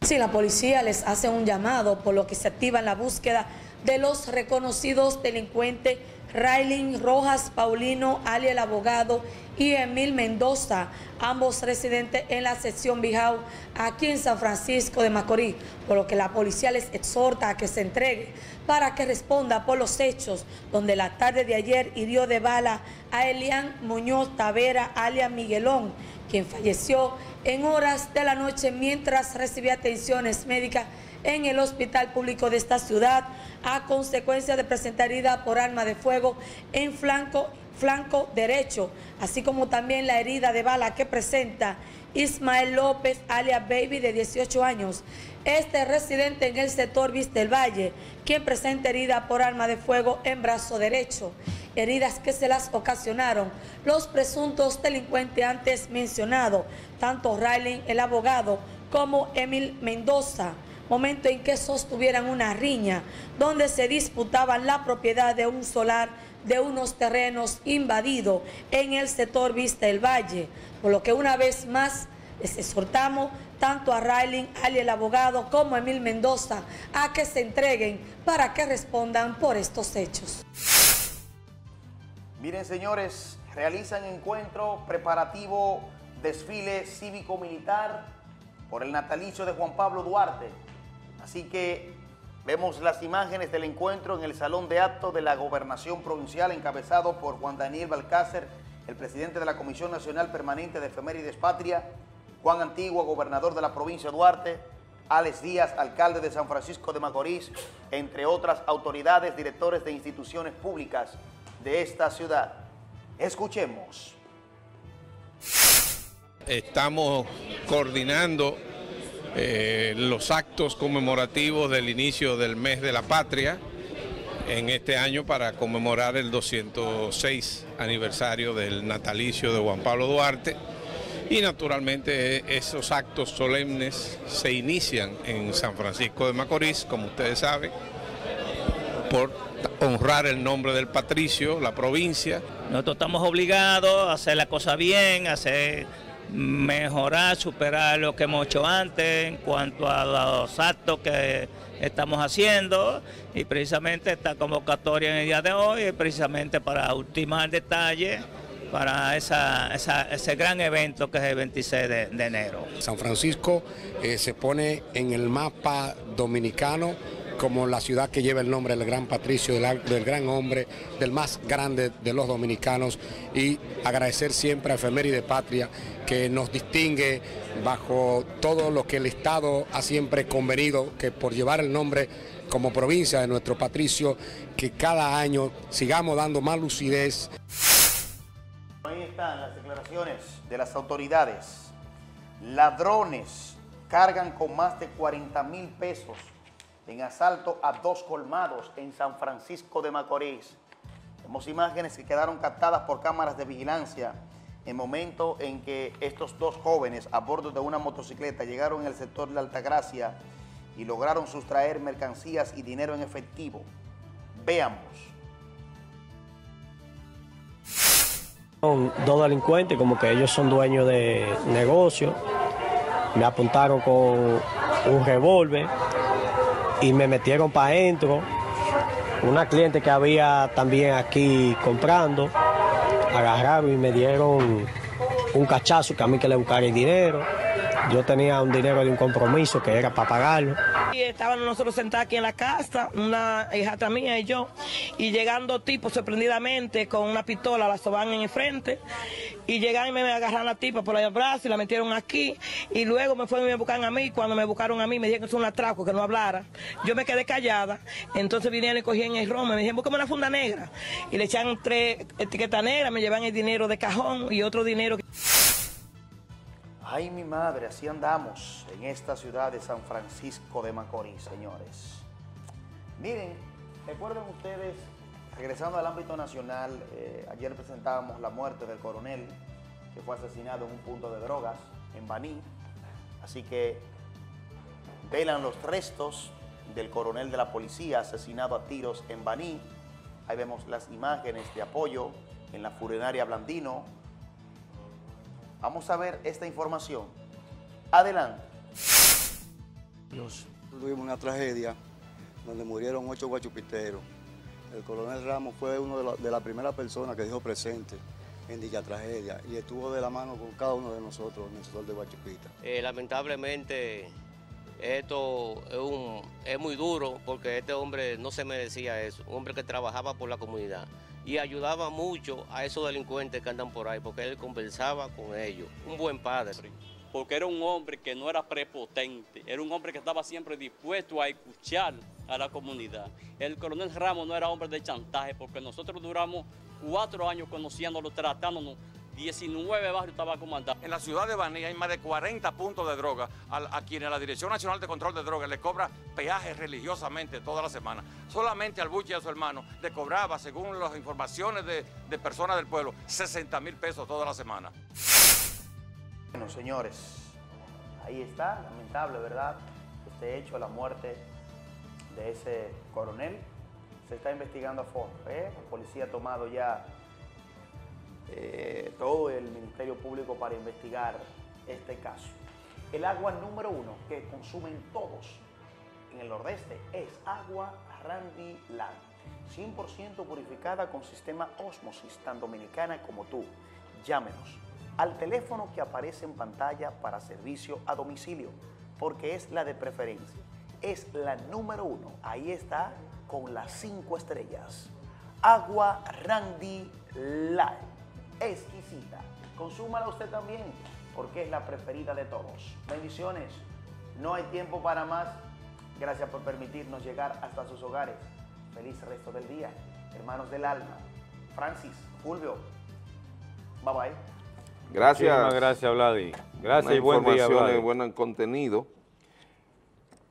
Sí, la policía les hace un llamado, por lo que se activa la búsqueda de los reconocidos delincuentes Raylin Rojas Paulino, alias el abogado, y Emil Mendoza, ambos residentes en la sección Bijao, aquí en San Francisco de Macorís, por lo que la policía les exhorta a que se entregue para que responda por los hechos donde la tarde de ayer hirió de bala a Elian Muñoz Tavera, alias Miguelón, quien falleció en horas de la noche mientras recibía atenciones médicas en el hospital público de esta ciudad a consecuencia de presentar herida por arma de fuego en flanco derecho, así como también la herida de bala que presenta Ismael López, alias Baby, de 18 años. Este residente en el sector Vista al Valle, quien presenta herida por arma de fuego en brazo derecho, heridas que se las ocasionaron los presuntos delincuentes antes mencionados, tanto Raylin, el abogado, como Emil Mendoza, momento en que sostuvieran una riña donde se disputaban la propiedad de un solar de unos terrenos invadidos en el sector Vista al Valle, por lo que una vez más les exhortamos tanto a Raylin, alias el abogado, como a Emil Mendoza a que se entreguen para que respondan por estos hechos. Miren, señores, realizan encuentro preparativo desfile cívico-militar por el natalicio de Juan Pablo Duarte. Así que vemos las imágenes del encuentro en el Salón de Actos de la Gobernación Provincial, encabezado por Juan Daniel Balcácer, el presidente de la Comisión Nacional Permanente de Efemérides Patria, Juan Antigua, gobernador de la provincia de Duarte, Alex Díaz, alcalde de San Francisco de Macorís, entre otras autoridades, directores de instituciones públicas de esta ciudad. Escuchemos. Estamos coordinando los actos conmemorativos del inicio del mes de la patria en este año para conmemorar el 206 aniversario del natalicio de Juan Pablo Duarte, y naturalmente esos actos solemnes se inician en San Francisco de Macorís, como ustedes saben, por honrar el nombre del patricio, la provincia. Nosotros estamos obligados a hacer la cosa bien, a hacer mejorar, superar lo que hemos hecho antes en cuanto a los actos que estamos haciendo, y precisamente esta convocatoria en el día de hoy es precisamente para ultimar detalles para ese gran evento que es el 26 de enero. San Francisco se pone en el mapa dominicano como la ciudad que lleva el nombre del gran patricio, del gran hombre, del más grande de los dominicanos, y agradecer siempre a Efeméride Patria, que nos distingue bajo todo lo que el Estado ha siempre convenido, que por llevar el nombre como provincia de nuestro patricio, que cada año sigamos dando más lucidez. Ahí están las declaraciones de las autoridades. Ladrones cargan con más de 40.000 pesos. En asalto a 2 colmados en San Francisco de Macorís. Vemos imágenes que quedaron captadas por cámaras de vigilancia en momento en que estos 2 jóvenes a bordo de una motocicleta llegaron en el sector de Altagracia y lograron sustraer mercancías y dinero en efectivo. Veamos. Son 2 delincuentes, como que ellos son dueños de negocio. Me apuntaron con un revólver y me metieron para adentro. Una cliente que había también aquí comprando, agarraron y me dieron un cachazo, que a mí que le buscara el dinero. Yo tenía un dinero de un compromiso que era para pagarlo. Y estábamos nosotros sentados aquí en la casa, una hijata mía y yo, y llegando tipos sorprendidamente con una pistola, la soban en el frente, y llegan y me agarran la tipa por ahí al brazo y la metieron aquí, y luego me fueron y me buscaron a mí. Cuando me buscaron a mí me dijeron que es un atraco, que no hablara. Yo me quedé callada, entonces vinieron y cogían el romo, me dijeron, búscame una funda negra, y le echan 3 etiquetas negras, me llevan el dinero de cajón y otro dinero. Ay, mi madre, así andamos en esta ciudad de San Francisco de Macorís, señores. Miren, recuerden ustedes, regresando al ámbito nacional, ayer presentábamos la muerte del coronel que fue asesinado en un punto de drogas en Baní. Así que velan los restos del coronel de la policía asesinado a tiros en Baní. Ahí vemos las imágenes de apoyo en la funeraria Blandino. Vamos a ver esta información. Adelante. Dios. Tuvimos una tragedia donde murieron 8 guachupiteros. El coronel Ramos fue uno de las primeras personas que dijo presente en dicha tragedia y estuvo de la mano con cada uno de nosotros en el sector de Guachupita. Lamentablemente esto es muy duro porque este hombre no se merecía eso, un hombre que trabajaba por la comunidad y ayudaba mucho a esos delincuentes que andan por ahí, porque él conversaba con ellos, un buen padre. Porque era un hombre que no era prepotente, era un hombre que estaba siempre dispuesto a escuchar a la comunidad. El coronel Ramos no era hombre de chantaje, porque nosotros duramos 4 años conociéndolo, tratándonos, 19 barrios estaba comandado. En la ciudad de Baní hay más de 40 puntos de droga, a quienes la Dirección Nacional de Control de Drogas le cobra peajes religiosamente toda la semana. Solamente al Buche y a su hermano le cobraba, según las informaciones de personas del pueblo, 60.000 pesos toda la semana. Bueno, señores, ahí está, lamentable, ¿verdad? Este hecho, la muerte de ese coronel, se está investigando a fondo. La policía ha tomado ya todo el Ministerio Público para investigar este caso. El agua número 1 que consumen todos en el nordeste es agua Randy Land, 100% purificada con sistema ósmosis, tan dominicana como tú. Llámenos al teléfono que aparece en pantalla para servicio a domicilio, porque es la de preferencia, es la número 1, ahí está, con las 5 estrellas. Agua Randy Land, exquisita. Consúmala usted también, porque es la preferida de todos. Bendiciones. No hay tiempo para más. Gracias por permitirnos llegar hasta sus hogares. Feliz resto del día, hermanos del alma. Francis, Fulvio, bye bye. Gracias. Muchísimas gracias, Vladi. Gracias y buen día, Vladi. Buen contenido.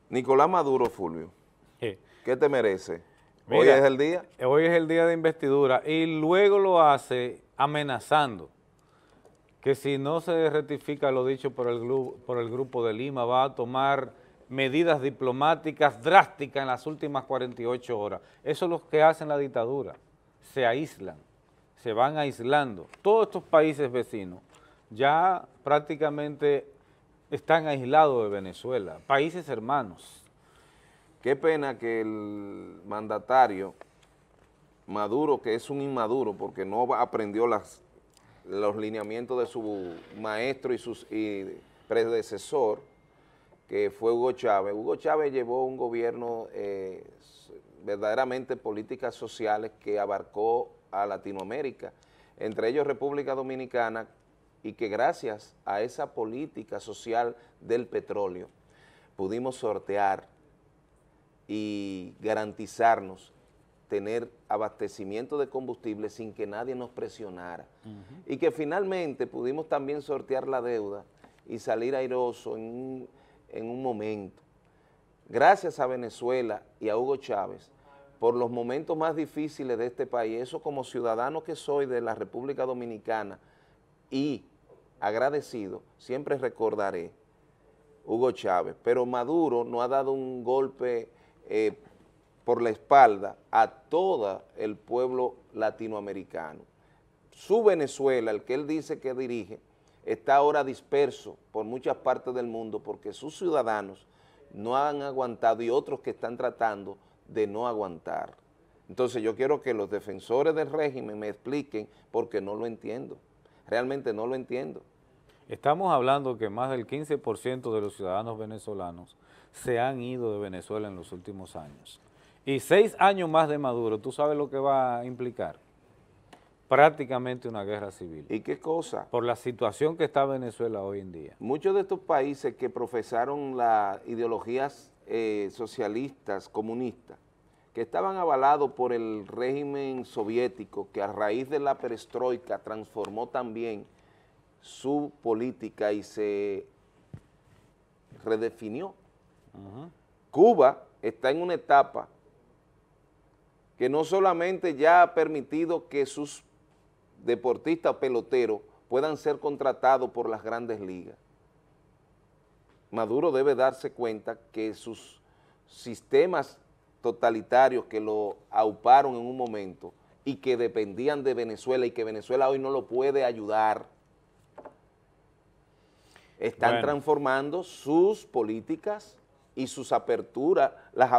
Nicolás Maduro, Fulvio, ¿qué te merece? Mira, ¿hoy es el día? Hoy es el día de investidura y luego lo hace amenazando que si no se rectifica lo dicho por el Grupo de Lima, va a tomar medidas diplomáticas drásticas en las últimas 48 horas. Eso es lo que hacen la dictadura, se aíslan, se van aislando. Todos estos países vecinos ya prácticamente están aislados de Venezuela, países hermanos. Qué pena que el mandatario Maduro, que es un inmaduro porque no aprendió los lineamientos de su maestro y predecesor, que fue Hugo Chávez. Hugo Chávez llevó un gobierno verdaderamente políticas sociales que abarcó a Latinoamérica, entre ellos República Dominicana, y que gracias a esa política social del petróleo pudimos sortear y garantizarnos tener abastecimiento de combustible sin que nadie nos presionara. Y que finalmente pudimos también sortear la deuda y salir airoso en un momento. Gracias a Venezuela y a Hugo Chávez, por los momentos más difíciles de este país, eso como ciudadano que soy de la República Dominicana y agradecido, siempre recordaré Hugo Chávez. Pero Maduro no ha dado un golpe por la espalda a todo el pueblo latinoamericano. Su Venezuela, el que él dice que dirige, está ahora disperso por muchas partes del mundo porque sus ciudadanos no han aguantado y otros que están tratando de no aguantar. Entonces yo quiero que los defensores del régimen me expliquen porque no lo entiendo, realmente no lo entiendo. Estamos hablando que más del 15% de los ciudadanos venezolanos se han ido de Venezuela en los últimos años. Y 6 años más de Maduro, ¿tú sabes lo que va a implicar? Prácticamente una guerra civil. ¿Y qué cosa? Por la situación que está Venezuela hoy en día. Muchos de estos países que profesaron las ideologías socialistas, comunistas, que estaban avalados por el régimen soviético, que a raíz de la perestroika transformó también su política y se redefinió. Cuba está en una etapa que no solamente ya ha permitido que sus deportistas o peloteros puedan ser contratados por las grandes ligas. Maduro debe darse cuenta que sus sistemas totalitarios que lo auparon en un momento y que dependían de Venezuela y que Venezuela hoy no lo puede ayudar, están transformando sus políticas y sus aperturas las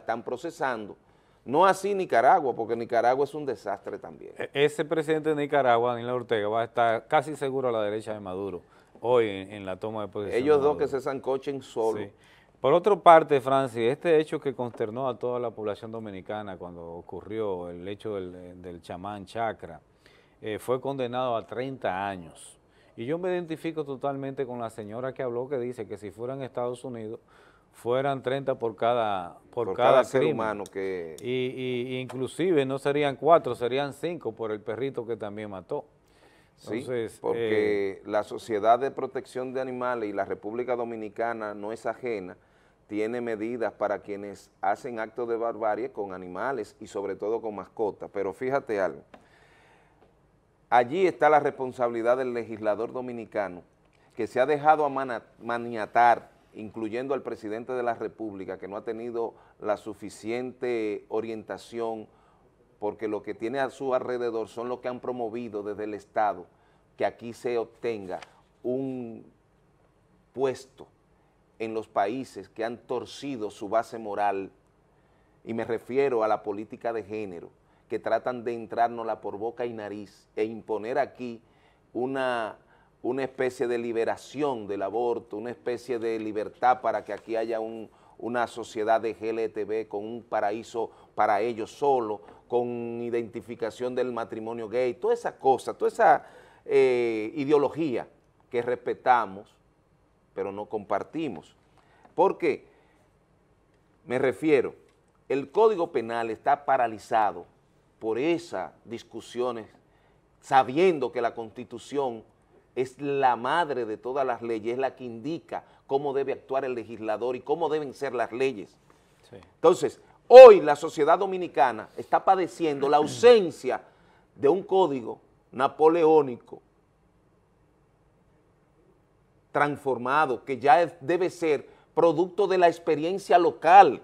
están procesando. No así Nicaragua, porque Nicaragua es un desastre también. Ese presidente de Nicaragua, Danilo Ortega, va a estar casi seguro a la derecha de Maduro hoy en la toma de posición. Ellos dos que se zancochen solos. Sí. Por otra parte, Francis, este hecho que consternó a toda la población dominicana cuando ocurrió el hecho del chamán Chacra, fue condenado a 30 años. Y yo me identifico totalmente con la señora que habló, que dice que si fuera en Estados Unidos fueran 30 por cada ser humano que... Y inclusive no serían 4, serían 5 por el perrito que también mató. Entonces, sí, porque la Sociedad de Protección de Animales y la República Dominicana no es ajena, tiene medidas para quienes hacen actos de barbarie con animales y sobre todo con mascotas. Pero fíjate algo, allí está la responsabilidad del legislador dominicano que se ha dejado maniatar, incluyendo al presidente de la República, que no ha tenido la suficiente orientación porque lo que tiene a su alrededor son los que han promovido desde el Estado que aquí se obtenga un puesto en los países que han torcido su base moral, y me refiero a la política de género, que tratan de entrárnosla por boca y nariz e imponer aquí una especie de liberación del aborto, una especie de libertad para que aquí haya una sociedad de GLTB con un paraíso para ellos solos, con identificación del matrimonio gay, toda esa cosa, toda esa ideología que respetamos, pero no compartimos. ¿Por qué? Me refiero, el Código Penal está paralizado por esas discusiones, sabiendo que la Constitución es la madre de todas las leyes, es la que indica cómo debe actuar el legislador y cómo deben ser las leyes. Sí. Entonces, hoy la sociedad dominicana está padeciendo la ausencia de un código napoleónico transformado, que ya debe ser producto de la experiencia local,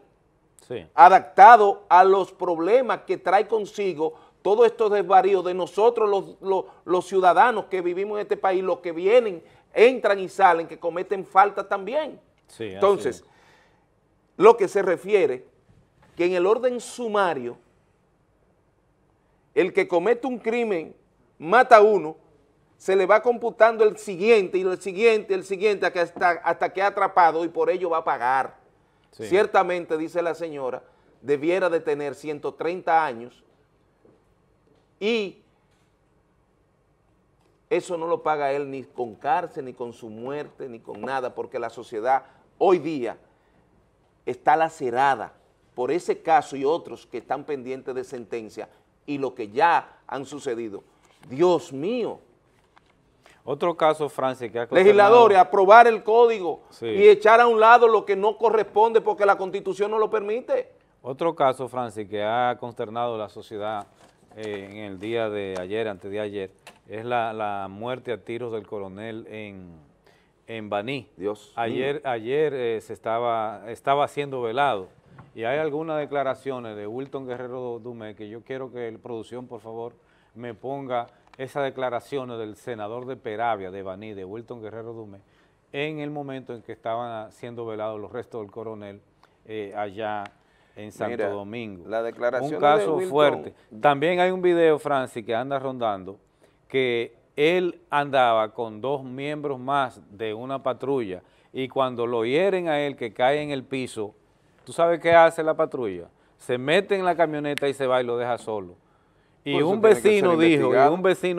sí, adaptado a los problemas que trae consigo todo esto desvarío de nosotros los ciudadanos que vivimos en este país, los que vienen, entran y salen, que cometen falta también. Sí, entonces, lo que se refiere que en el orden sumario, el que comete un crimen, mata a uno, se le va computando el siguiente y el siguiente hasta que ha atrapado y por ello va a pagar. Sí. Ciertamente, dice la señora, debiera de tener 130 años y eso no lo paga él ni con cárcel, ni con su muerte, ni con nada, porque la sociedad hoy día está lacerada por ese caso y otros que están pendientes de sentencia y lo que ya han sucedido. Dios mío. Otro caso, Francis, que ha condenado. Legisladores, aprobar el código y echar a un lado lo que no corresponde porque la Constitución no lo permite. Otro caso, Francis, que ha consternado a la sociedad en el día de ayer, antes de ayer, es la muerte a tiros del coronel en Baní. Dios. Ayer se estaba siendo velado. Y hay algunas declaraciones de Wilton Guerrero Dumé que yo quiero que la producción, por favor, me ponga esas declaraciones del senador de Peravia, de Baní, de Wilton Guerrero Dumé, en el momento en que estaban siendo velados los restos del coronel allá en Santo Domingo. La declaración un caso de fuerte. También hay un video, Francis, que anda rondando, que él andaba con dos miembros más de una patrulla y cuando lo hieren a él, que cae en el piso, ¿tú sabes qué hace la patrulla? Se mete en la camioneta y se va y lo deja solo. Y un vecino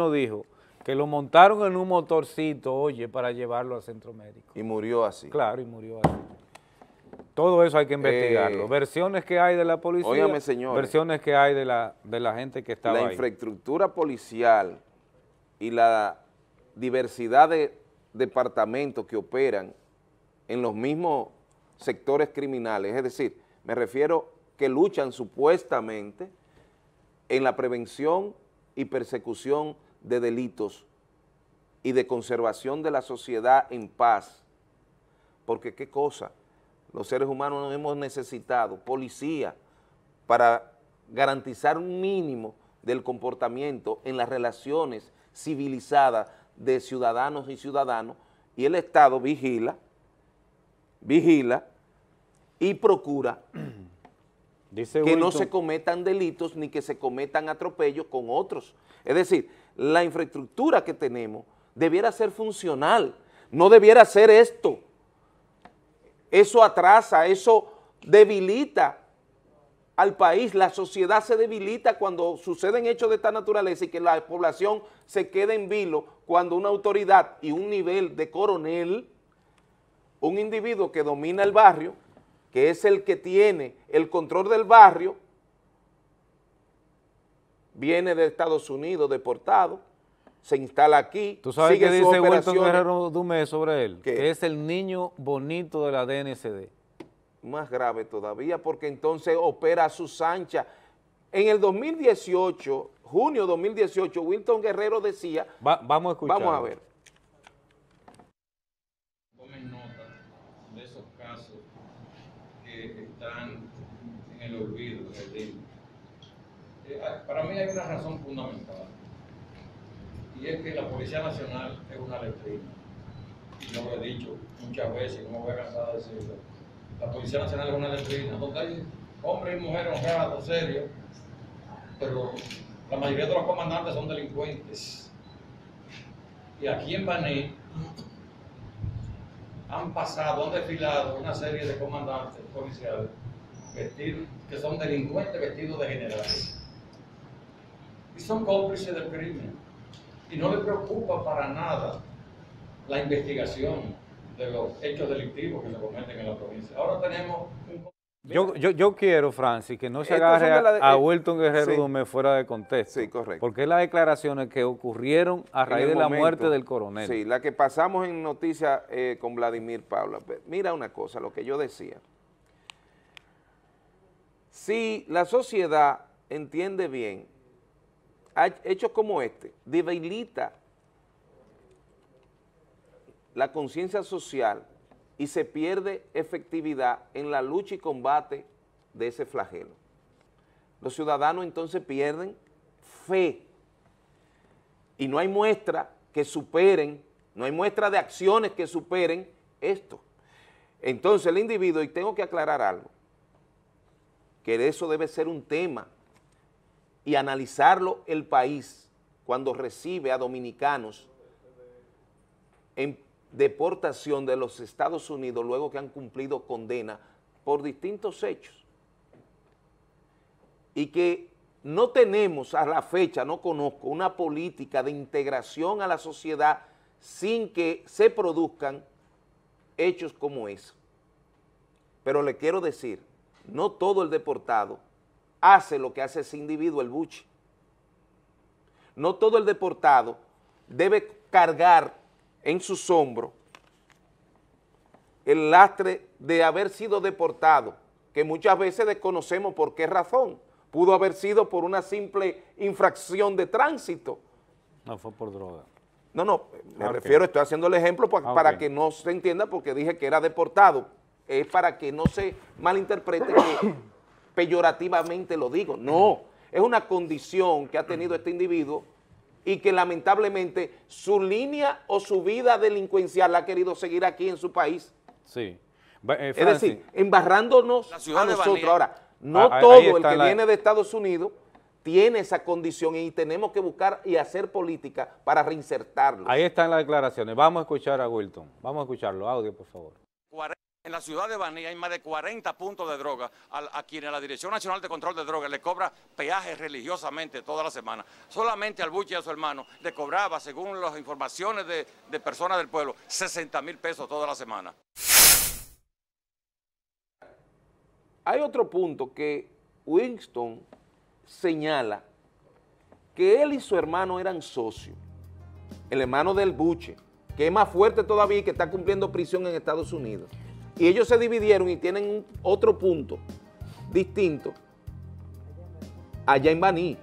dijo que lo montaron en un motorcito, oye, para llevarlo al centro médico. Y murió así. Claro, y murió así. Todo eso hay que investigarlo. Versiones que hay de la policía, óyame, señores, versiones que hay de la gente que estaba ahí. La infraestructura policial y la diversidad de departamentos que operan en los mismos sectores criminales, es decir, me refiero que luchan supuestamente en la prevención y persecución de delitos y de conservación de la sociedad en paz, porque qué cosa, los seres humanos nos hemos necesitado policía para garantizar un mínimo del comportamiento en las relaciones civilizadas de ciudadanos y ciudadanos, y el Estado vigila y procura dice que no se cometan delitos ni que se cometan atropellos con otros. Es decir, la infraestructura que tenemos debiera ser funcional, no debiera ser esto. Eso atrasa, eso debilita al país. La sociedad se debilita cuando suceden hechos de esta naturaleza y que la población se quede en vilo cuando una autoridad y un nivel de coronel, un individuo que domina el barrio, que es el que tiene el control del barrio, viene de Estados Unidos deportado, se instala aquí, ¿tú sabes qué dice Wilton Guerrero Dumé sobre él? Que es el niño bonito de la DNCD. Más grave todavía, porque entonces opera a sus anchas. En el 2018, junio 2018, Wilton Guerrero decía... Vamos a escuchar. Vamos a ver. Están en el olvido, en el delito. Para mí hay una razón fundamental y es que la Policía Nacional es una letrina, y yo lo he dicho muchas veces, no me voy a cansar de decirlo. La Policía Nacional es una letrina donde hay hombres y mujeres honrados, serios, pero la mayoría de los comandantes son delincuentes. Y aquí en Baní han pasado, han desfilado una serie de comandantes policiales vestidos, que son delincuentes vestidos de generales. Y son cómplices del crimen. Y no les preocupa para nada la investigación de los hechos delictivos que se cometen en la provincia. Ahora tenemos un... Yo quiero, Francis, que no se agarre a Wilton Guerrero Dumé fuera de contexto. Sí, correcto. Porque las declaraciones que ocurrieron a raíz de la muerte del coronel. Sí, la que pasamos en noticias con Vladimir Paula. Mira una cosa, lo que yo decía. Si la sociedad entiende bien, hechos como este debilita la conciencia social y se pierde efectividad en la lucha y combate de ese flagelo. Los ciudadanos entonces pierden fe. Y no hay muestra que superen, no hay muestra de acciones que superen esto. Entonces el individuo, y tengo que aclarar algo, que eso debe ser un tema y analizarlo el país cuando recibe a dominicanos en deportación de los Estados Unidos luego que han cumplido condena por distintos hechos. Y que no tenemos a la fecha, no conozco, una política de integración a la sociedad sin que se produzcan hechos como eso. Pero le quiero decir, no todo el deportado hace lo que hace ese individuo, el buche. No todo el deportado debe cargar en sus hombros el lastre de haber sido deportado, que muchas veces desconocemos por qué razón. Pudo haber sido por una simple infracción de tránsito. No fue por droga. No, no, me refiero, estoy haciendo el ejemplo para que no se entienda, porque dije que era deportado. Es para que no se malinterprete que peyorativamente lo digo. No, es una condición que ha tenido este individuo y que lamentablemente su línea o su vida delincuencial la ha querido seguir aquí en su país. Sí. Es decir, embarrándonos a nosotros. Ahora, no todo el que viene de Estados Unidos tiene esa condición y tenemos que buscar y hacer política para reinsertarlo. Ahí están las declaraciones. Vamos a escuchar a Wilton. Vamos a escucharlo. Audio, por favor. En la ciudad de Baní hay más de 40 puntos de droga a quienes la Dirección Nacional de Control de Drogas le cobra peajes religiosamente toda la semana. Solamente al buche y a su hermano le cobraba, según las informaciones de personas del pueblo, 60.000 pesos toda la semana. Hay otro punto que Wilton señala, que él y su hermano eran socios, el hermano del buche, que es más fuerte todavía y que está cumpliendo prisión en Estados Unidos. Y ellos se dividieron y tienen otro punto distinto allá en Baní.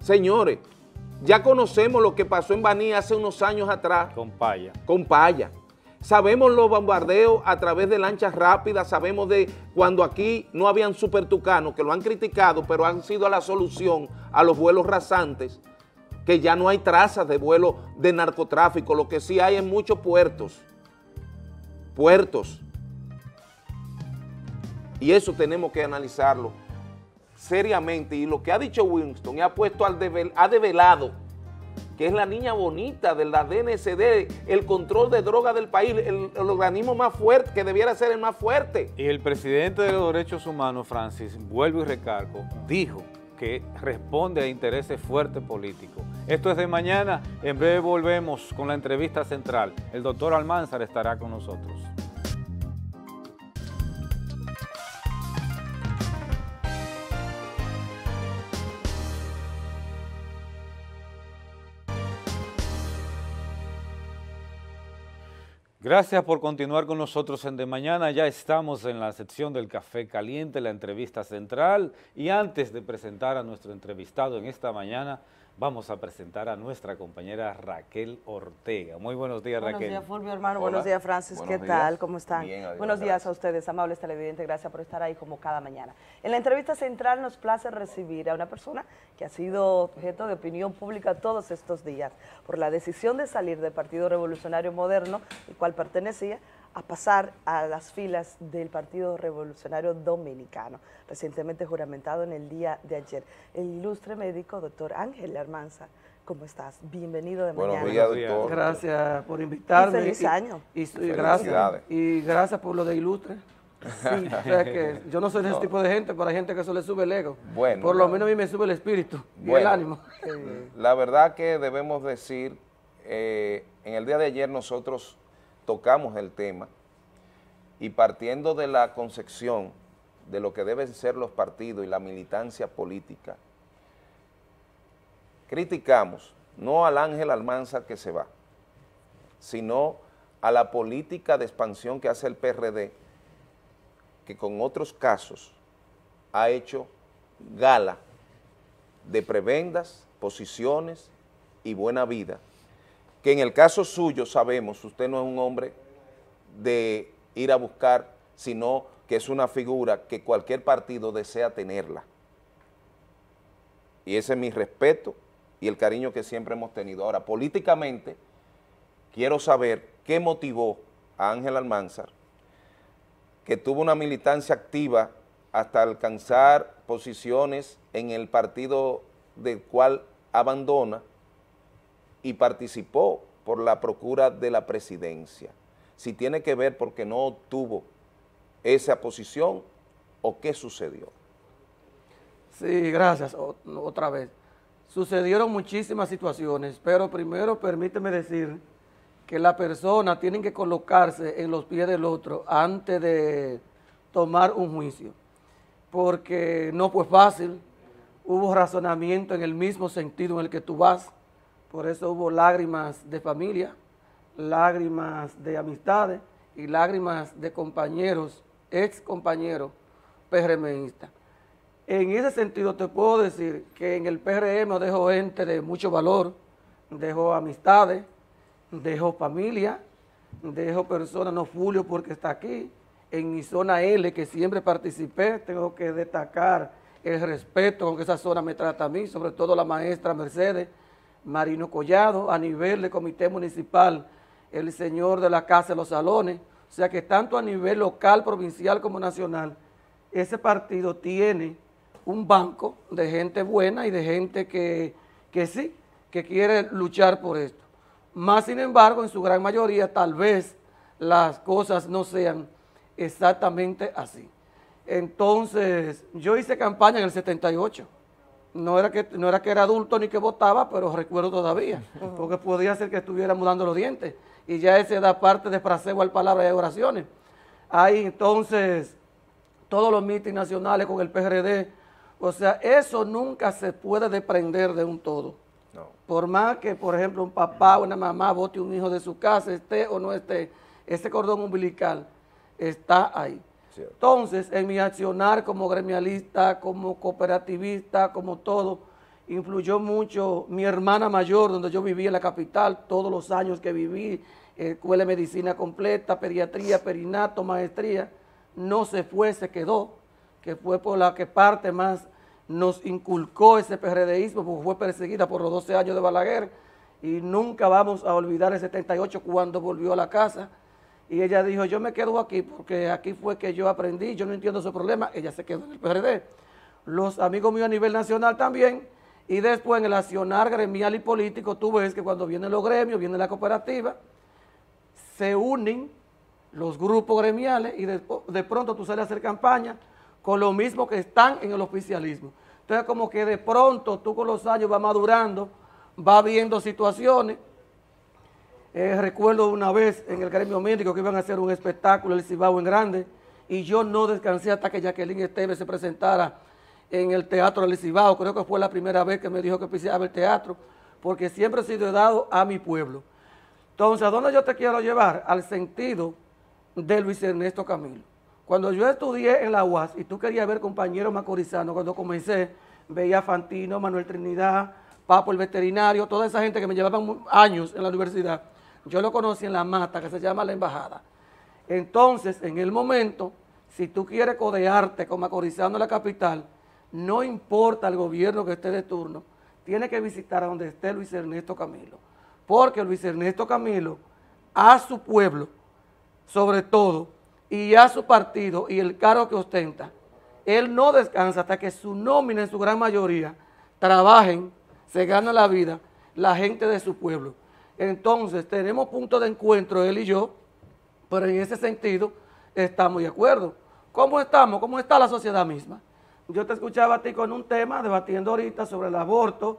Señores, ya conocemos lo que pasó en Baní hace unos años atrás. Con paya. Con paya. Sabemos los bombardeos a través de lanchas rápidas, sabemos de cuando aquí no habían supertucanos, que lo han criticado, pero han sido la solución a los vuelos rasantes, que ya no hay trazas de vuelo de narcotráfico. Lo que sí hay en muchos puertos. Puertos. Y eso tenemos que analizarlo seriamente. Y lo que ha dicho Wilton y ha puesto ha develado, que es la niña bonita de la DNCD, el control de drogas del país, el organismo más fuerte, que debiera ser el más fuerte. Y el presidente de los derechos humanos, Francis, vuelvo y recargo, dijo que responde a intereses fuertes políticos. Esto es de mañana, en breve volvemos con la entrevista central. El doctor Almánzar estará con nosotros. Gracias por continuar con nosotros en De Mañana. Ya estamos en la sección del Café Caliente, la entrevista central. Y antes de presentar a nuestro entrevistado en esta mañana, vamos a presentar a nuestra compañera Raquel Ortega. Muy buenos días, Raquel. Buenos días, Fulvio, hermano. Hola. Buenos días, Francis. ¿Qué tal? ¿Cómo están? Bien, adiós, buenos días a ustedes, amables televidentes. Gracias por estar ahí como cada mañana. En la entrevista central nos place recibir a una persona que ha sido objeto de opinión pública todos estos días por la decisión de salir del Partido Revolucionario Moderno, el cual pertenecía, a pasar a las filas del Partido Revolucionario Dominicano, recientemente juramentado en el día de ayer. El ilustre médico, doctor Ángel Almánzar, ¿cómo estás? Bienvenido de mañana. Buenos días, doctor. Gracias por invitarme. Y feliz año. Y gracias por lo de ilustre. Sí, o sea que yo no soy de ese tipo de gente, para gente que eso le sube el ego. Bueno, por lo menos a mí me sube el espíritu y el ánimo. La verdad que debemos decir, en el día de ayer nosotros tocamos el tema y partiendo de la concepción de lo que deben ser los partidos y la militancia política, criticamos no al Ángel Almánzar que se va, sino a la política de expansión que hace el PRD, que con otros casos ha hecho gala de prebendas, posiciones y buena vida, que en el caso suyo sabemos, usted no es un hombre de ir a buscar, sino que es una figura que cualquier partido desea tenerla. Y ese es mi respeto y el cariño que siempre hemos tenido. Ahora, políticamente, quiero saber qué motivó a Ángel Almánzar, que tuvo una militancia activa hasta alcanzar posiciones en el partido del cual abandona y participó por la procura de la presidencia. Si tiene que ver porque no obtuvo esa posición o qué sucedió. Sí, gracias, otra vez. Sucedieron muchísimas situaciones, pero primero permíteme decir que la persona tiene que colocarse en los pies del otro antes de tomar un juicio, porque no fue fácil, hubo razonamiento en el mismo sentido en el que tú vas, por eso hubo lágrimas de familia, lágrimas de amistades y lágrimas de compañeros, ex compañeros PRMistas. En ese sentido te puedo decir que en el PRM dejó gente de mucho valor, dejó amistades, dejó familia, dejó personas, no Fulvio porque está aquí, en mi zona L que siempre participé, tengo que destacar el respeto con que esa zona me trata a mí, sobre todo la maestra Mercedes Marino Collado, a nivel de comité municipal, el señor de la Casa de los Salones, o sea que tanto a nivel local, provincial como nacional, ese partido tiene un banco de gente buena y de gente que quiere luchar por esto. Más sin embargo, en su gran mayoría, tal vez las cosas no sean exactamente así. Entonces, yo hice campaña en el 78. No era que era adulto ni que votaba, pero recuerdo todavía, porque podía ser que estuviera mudando los dientes. Y ya esa da parte de fraseo al palabra y oraciones. Ahí entonces todos los mítines nacionales con el PRD, o sea, eso nunca se puede desprender de un todo. No. Por más que, por ejemplo, un papá o una mamá vote un hijo de su casa, esté o no esté, ese cordón umbilical está ahí. Sí. Entonces, en mi accionar como gremialista, como cooperativista, como todo, influyó mucho mi hermana mayor, donde yo vivía en la capital, todos los años que viví, escuela de medicina completa, pediatría, perinato, maestría, no se fue, se quedó, que fue por la que parte más nos inculcó ese PRDismo, porque fue perseguida por los 12 años de Balaguer, y nunca vamos a olvidar el 78 cuando volvió a la casa, y ella dijo, yo me quedo aquí, porque aquí fue que yo aprendí, yo no entiendo su problema, ella se quedó en el PRD. Los amigos míos a nivel nacional también, y después en el accionar gremial y político, tú ves que cuando vienen los gremios, viene la cooperativa, se unen los grupos gremiales y de pronto tú sales a hacer campaña con lo mismo que están en el oficialismo. Entonces como que de pronto tú con los años vas madurando, vas viendo situaciones. Recuerdo una vez en el gremio médico que iban a hacer un espectáculo, el Cibao en grande, y yo no descansé hasta que Jacqueline Esteves se presentara en el teatro del Cibao. Creo que fue la primera vez que me dijo que empecé a ver teatro, porque siempre he sido dado a mi pueblo. Entonces, ¿a dónde yo te quiero llevar? Al sentido de Luis Ernesto Camilo. Cuando yo estudié en la UAS y tú querías ver compañeros macorizanos, cuando comencé veía a Fantino, Manuel Trinidad, Papo el veterinario, toda esa gente que me llevaban años en la universidad, yo lo conocí en la mata que se llama la embajada. Entonces en el momento, si tú quieres codearte con macorizanos en la capital, no importa el gobierno que esté de turno, tienes que visitar a donde esté Luis Ernesto Camilo, porque Luis Ernesto Camilo a su pueblo sobre todo, y a su partido y el cargo que ostenta, él no descansa hasta que su nómina en su gran mayoría trabajen, se gana la vida, la gente de su pueblo. Entonces tenemos puntos de encuentro él y yo, pero en ese sentido estamos de acuerdo. ¿Cómo estamos? ¿Cómo está la sociedad misma? Yo te escuchaba a ti con un tema, debatiendo ahorita sobre el aborto,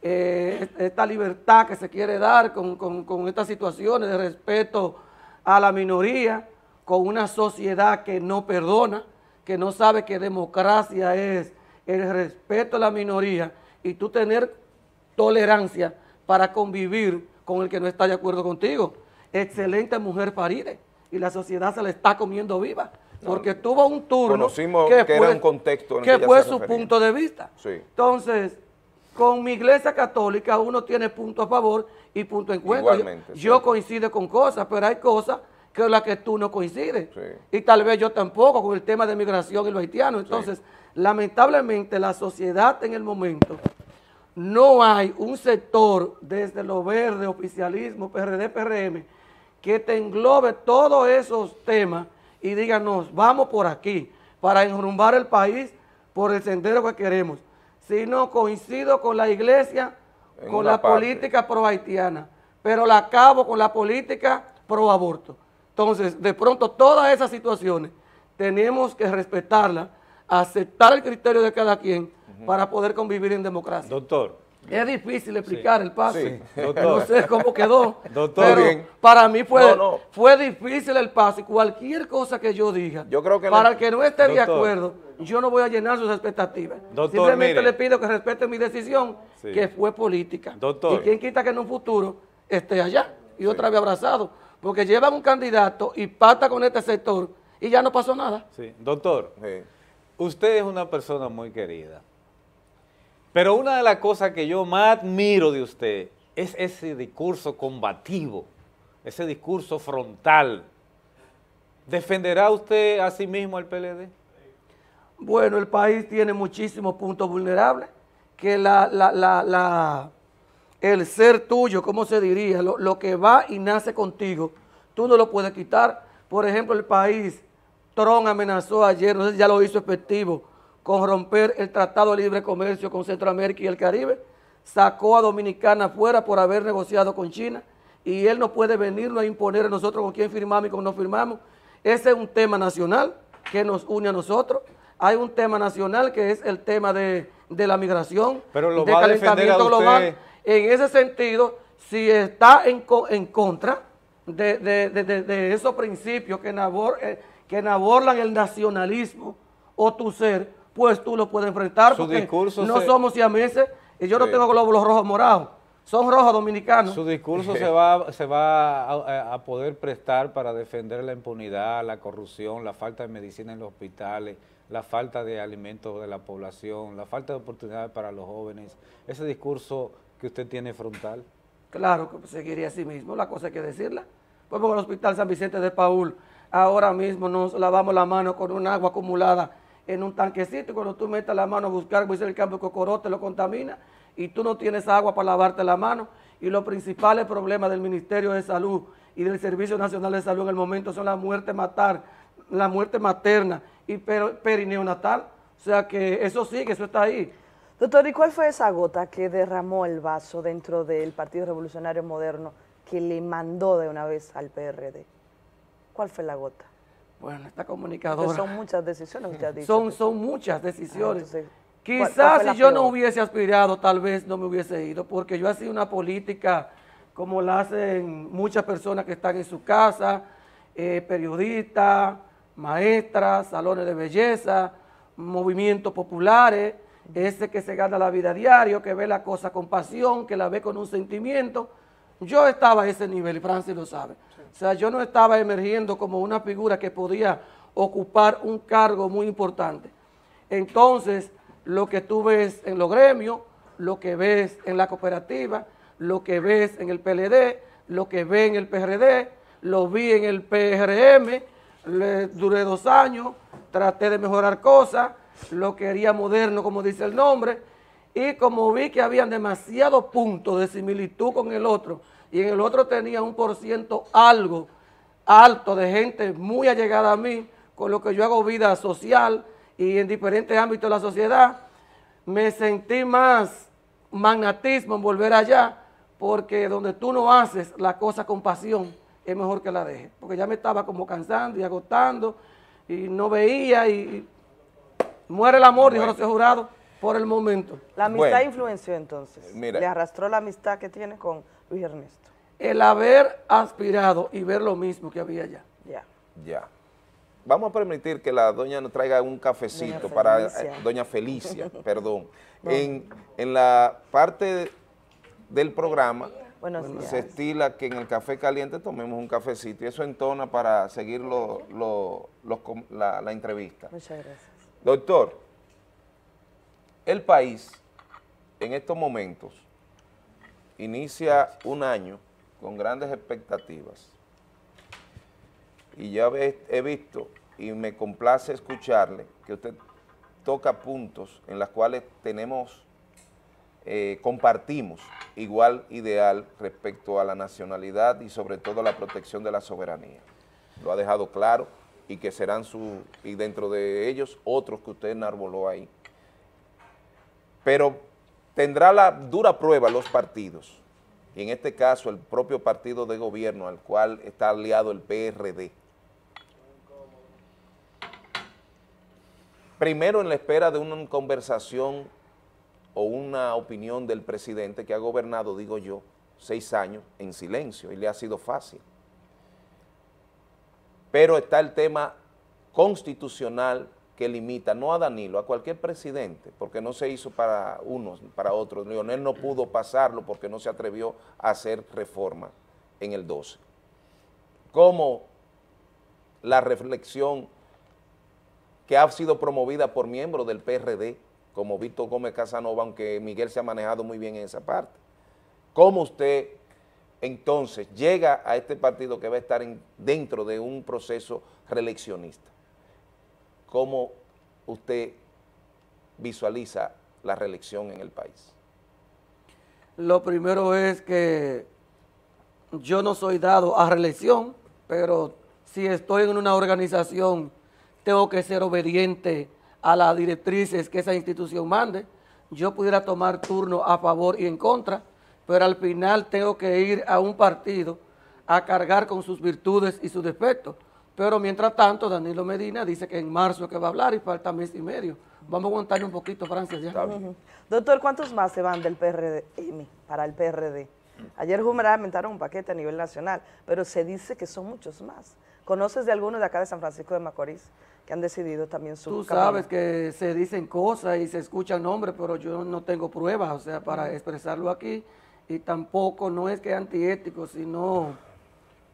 esta libertad que se quiere dar con estas situaciones de respeto a la minoría, con una sociedad que no perdona, que no sabe que democracia es el respeto a la minoría y tú tener tolerancia para convivir con el que no está de acuerdo contigo. Excelente mujer paride y la sociedad se la está comiendo viva, porque tuvo un turno. Conocimos que era un contexto en el que fue su punto de vista. Sí. Entonces, con mi iglesia católica uno tiene punto a favor y punto de encuentro. Igualmente, yo coincido con cosas, pero hay cosas que las que tú no coincides. Sí. Y tal vez yo tampoco con el tema de migración y los haitianos. Entonces, sí, lamentablemente la sociedad en el momento no hay un sector desde lo verde, oficialismo, PRD, PRM, que te englobe todos esos temas y díganos, vamos por aquí, para enrumbar el país por el sendero que queremos. Si no, coincido con la iglesia, con la política pro-haitiana, pero la acabo con la política pro-aborto. Entonces, de pronto, todas esas situaciones tenemos que respetarlas, aceptar el criterio de cada quien para poder convivir en democracia. Doctor. Es difícil explicar el pase. Sí, doctor. No sé cómo quedó, doctor, pero bien. Para mí fue difícil el pase. Cualquier cosa que yo diga, yo creo que para el que no esté doctor, de acuerdo, yo no voy a llenar sus expectativas. Doctor, simplemente mire, le pido que respete mi decisión, sí, que fue política. Doctor. Y quien quita que en un futuro esté allá y otra vez abrazado, porque llevan un candidato y pata con este sector y ya no pasó nada. Sí. Doctor, sí, usted es una persona muy querida. Pero una de las cosas que yo más admiro de usted es ese discurso combativo, ese discurso frontal. ¿Defenderá usted a sí mismo al PLD? Bueno, el país tiene muchísimos puntos vulnerables, que el ser tuyo, ¿cómo se diría? Lo que va y nace contigo, tú no lo puedes quitar. Por ejemplo, el país, Trump amenazó ayer, no sé si ya lo hizo efectivo, con romper el Tratado de Libre Comercio con Centroamérica y el Caribe, sacó a Dominicana fuera por haber negociado con China, y él no puede venirnos a imponer a nosotros con quién firmamos y con no firmamos. Ese es un tema nacional que nos une a nosotros. Hay un tema nacional que es el tema de la migración, pero de calentamiento global. En ese sentido, si está en contra de esos principios que enabolan el nacionalismo o tu ser, pues tú lo puedes enfrentar, su porque no somos siameses, y yo no tengo glóbulos rojos morados, son rojos dominicanos. Su discurso se va a poder prestar para defender la impunidad, la corrupción, la falta de medicina en los hospitales, la falta de alimentos de la población, la falta de oportunidades para los jóvenes. Ese discurso que usted tiene frontal. Claro, que seguiría así mismo, la cosa hay que decirla. Pues por el Hospital San Vicente de Paúl, ahora mismo nos lavamos la mano con un agua acumulada en un tanquecito, y cuando tú metas la mano a buscar, como dice el campo de Cocoró, te lo contamina, y tú no tienes agua para lavarte la mano. Y los principales problemas del Ministerio de Salud y del Servicio Nacional de Salud en el momento son la muerte materna y perineonatal. O sea que eso sí, que eso está ahí. Doctor, ¿y cuál fue esa gota que derramó el vaso dentro del Partido Revolucionario Moderno que le mandó de una vez al PRD? ¿Cuál fue la gota? Bueno, esta comunicadora... Porque son muchas decisiones, usted ha dicho. Son muchas decisiones. Entonces, quizás si yo no hubiese aspirado, tal vez no me hubiese ido, porque yo hacía una política como la hacen muchas personas que están en su casa, periodistas, maestras, salones de belleza, movimientos populares, ese que se gana la vida diario, que ve la cosa con pasión, que la ve con un sentimiento. Yo estaba a ese nivel, y Francis lo sabe. O sea, yo no estaba emergiendo como una figura que podía ocupar un cargo muy importante. Entonces, lo que tú ves en los gremios, lo que ves en la cooperativa, lo que ves en el PLD, lo que ve en el PRD, lo vi en el PRM, duré 2 años, traté de mejorar cosas, lo quería moderno, como dice el nombre, y como vi que habían demasiados puntos de similitud con el otro, y en el otro tenía un % algo alto de gente muy allegada a mí, con lo que yo hago vida social y en diferentes ámbitos de la sociedad, me sentí más magnetismo en volver allá, porque donde tú no haces la cosa con pasión, es mejor que la dejes, porque ya me estaba como cansando y agotando, y no veía, y muere el amor, dijo José Jurado, por el momento. La amistad influenció entonces, mira, le arrastró la amistad que tiene con Luis Ernesto. El haber aspirado y ver lo mismo que había allá. Ya. Vamos a permitir que la doña nos traiga un cafecito para doña Felicia, perdón. En la parte del programa se estila que en el café caliente tomemos un cafecito, y eso entona para seguir la entrevista. Muchas gracias. Doctor, el país en estos momentos inicia un año con grandes expectativas, y ya he visto y me complace escucharle que usted toca puntos en los cuales tenemos compartimos igual ideal respecto a la nacionalidad y sobre todo a la protección de la soberanía. Lo ha dejado claro, y que serán y dentro de ellos otros que usted enarboló ahí. Pero tendrá la dura prueba los partidos, y en este caso el propio partido de gobierno al cual está aliado el PRD. Primero, en la espera de una conversación o una opinión del presidente, que ha gobernado, digo yo, 6 años en silencio, y le ha sido fácil. Pero está el tema constitucional que limita, no a Danilo, a cualquier presidente, porque no se hizo para unos, para otros. Leonel no pudo pasarlo porque no se atrevió a hacer reforma en el 12. Como la reflexión que ha sido promovida por miembros del PRD, como Víctor Gómez Casanova, aunque Miguel se ha manejado muy bien en esa parte. ¿Cómo usted entonces llega a este partido que va a estar dentro de un proceso reeleccionista? ¿Cómo usted visualiza la reelección en el país? Lo primero es que yo no soy dado a reelección, pero si estoy en una organización tengo que ser obediente a las directrices que esa institución mande. Yo pudiera tomar turno a favor y en contra, pero al final tengo que ir a un partido a cargar con sus virtudes y sus defectos. Pero mientras tanto, Danilo Medina dice que en marzo que va a hablar y falta mes y medio. Vamos a aguantar un poquito, Francis. Doctor, ¿cuántos más se van del PRD para el PRD? Ayer juramentaron un paquete a nivel nacional, pero se dice que son muchos más. ¿Conoces de algunos de acá de San Francisco de Macorís que han decidido también su camino? Tú sabes que se dicen cosas y se escuchan nombres, pero yo no tengo pruebas, o sea, para expresarlo aquí. Y tampoco, no es que es antiético, sino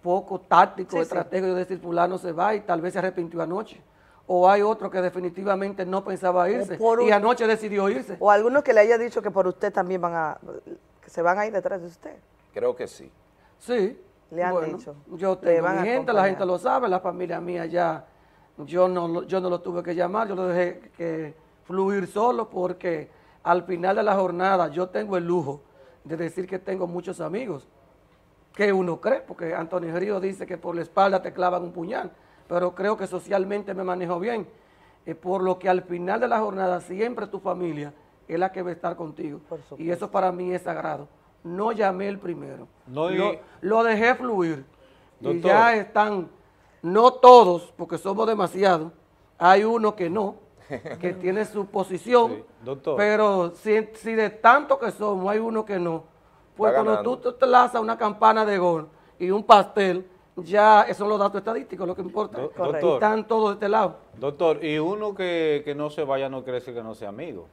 poco táctico, estratégico de decir fulano se va y tal vez se arrepintió anoche. O hay otro que definitivamente no pensaba irse y anoche decidió irse. O algunos que le haya dicho que por usted también van a, que se van a ir detrás de usted. Creo que sí. Sí. Le han dicho. Yo tengo mi gente, la gente lo sabe, la familia mía ya, yo no lo tuve que llamar, yo lo dejé que fluir solo, porque al final de la jornada yo tengo el lujo de decir que tengo muchos amigos, que uno cree, porque Antonio Río dice que por la espalda te clavan un puñal, pero creo que socialmente me manejo bien, por lo que al final de la jornada siempre tu familia es la que va a estar contigo, y eso para mí es sagrado. No llamé el primero, lo dejé fluir, doctor. Y ya están, no todos, porque somos demasiados, hay uno que no, que tiene su posición, sí, doctor. Pero si de tanto que somos hay uno que no, pues cuando tú te lanzas una campana de gol y un pastel, ya esos son los datos estadísticos, lo que importa. Doctor, están todos de este lado. Doctor, y uno que no se vaya no quiere decir que no sea amigo.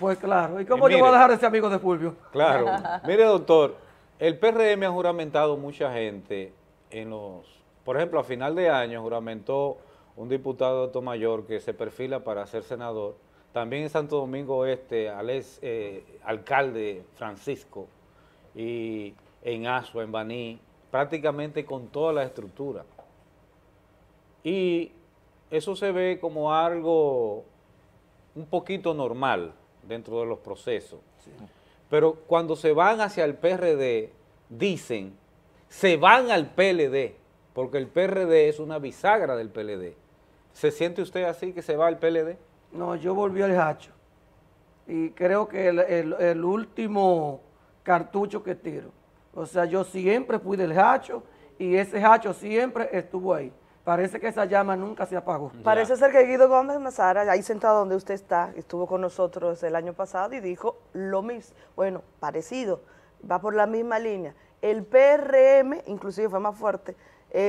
Pues claro, ¿y cómo yo voy a dejar de ser amigo de Fulvio? Claro, mire doctor, el PRM ha juramentado mucha gente en los, por ejemplo, a final de año juramentó un diputado de Tomayor que se perfila para ser senador, también en Santo Domingo Oeste, al ex alcalde Francisco, y en Asua, en Baní, prácticamente con toda la estructura. Y eso se ve como algo un poquito normal dentro de los procesos. Sí. Pero cuando se van hacia el PRD, dicen, se van al PLD, porque el PRD es una bisagra del PLD. ¿Se siente usted así, que se va al PLD? No, yo volví al hacho. Y creo que el último cartucho que tiro. O sea, yo siempre fui del hacho y ese hacho siempre estuvo ahí. Parece que esa llama nunca se apagó. Ya. Parece ser que Guido Gómez Mazara, ahí sentado donde usted está, estuvo con nosotros el año pasado y dijo lo mismo. Bueno, parecido, va por la misma línea. El PRM, inclusive fue más fuerte,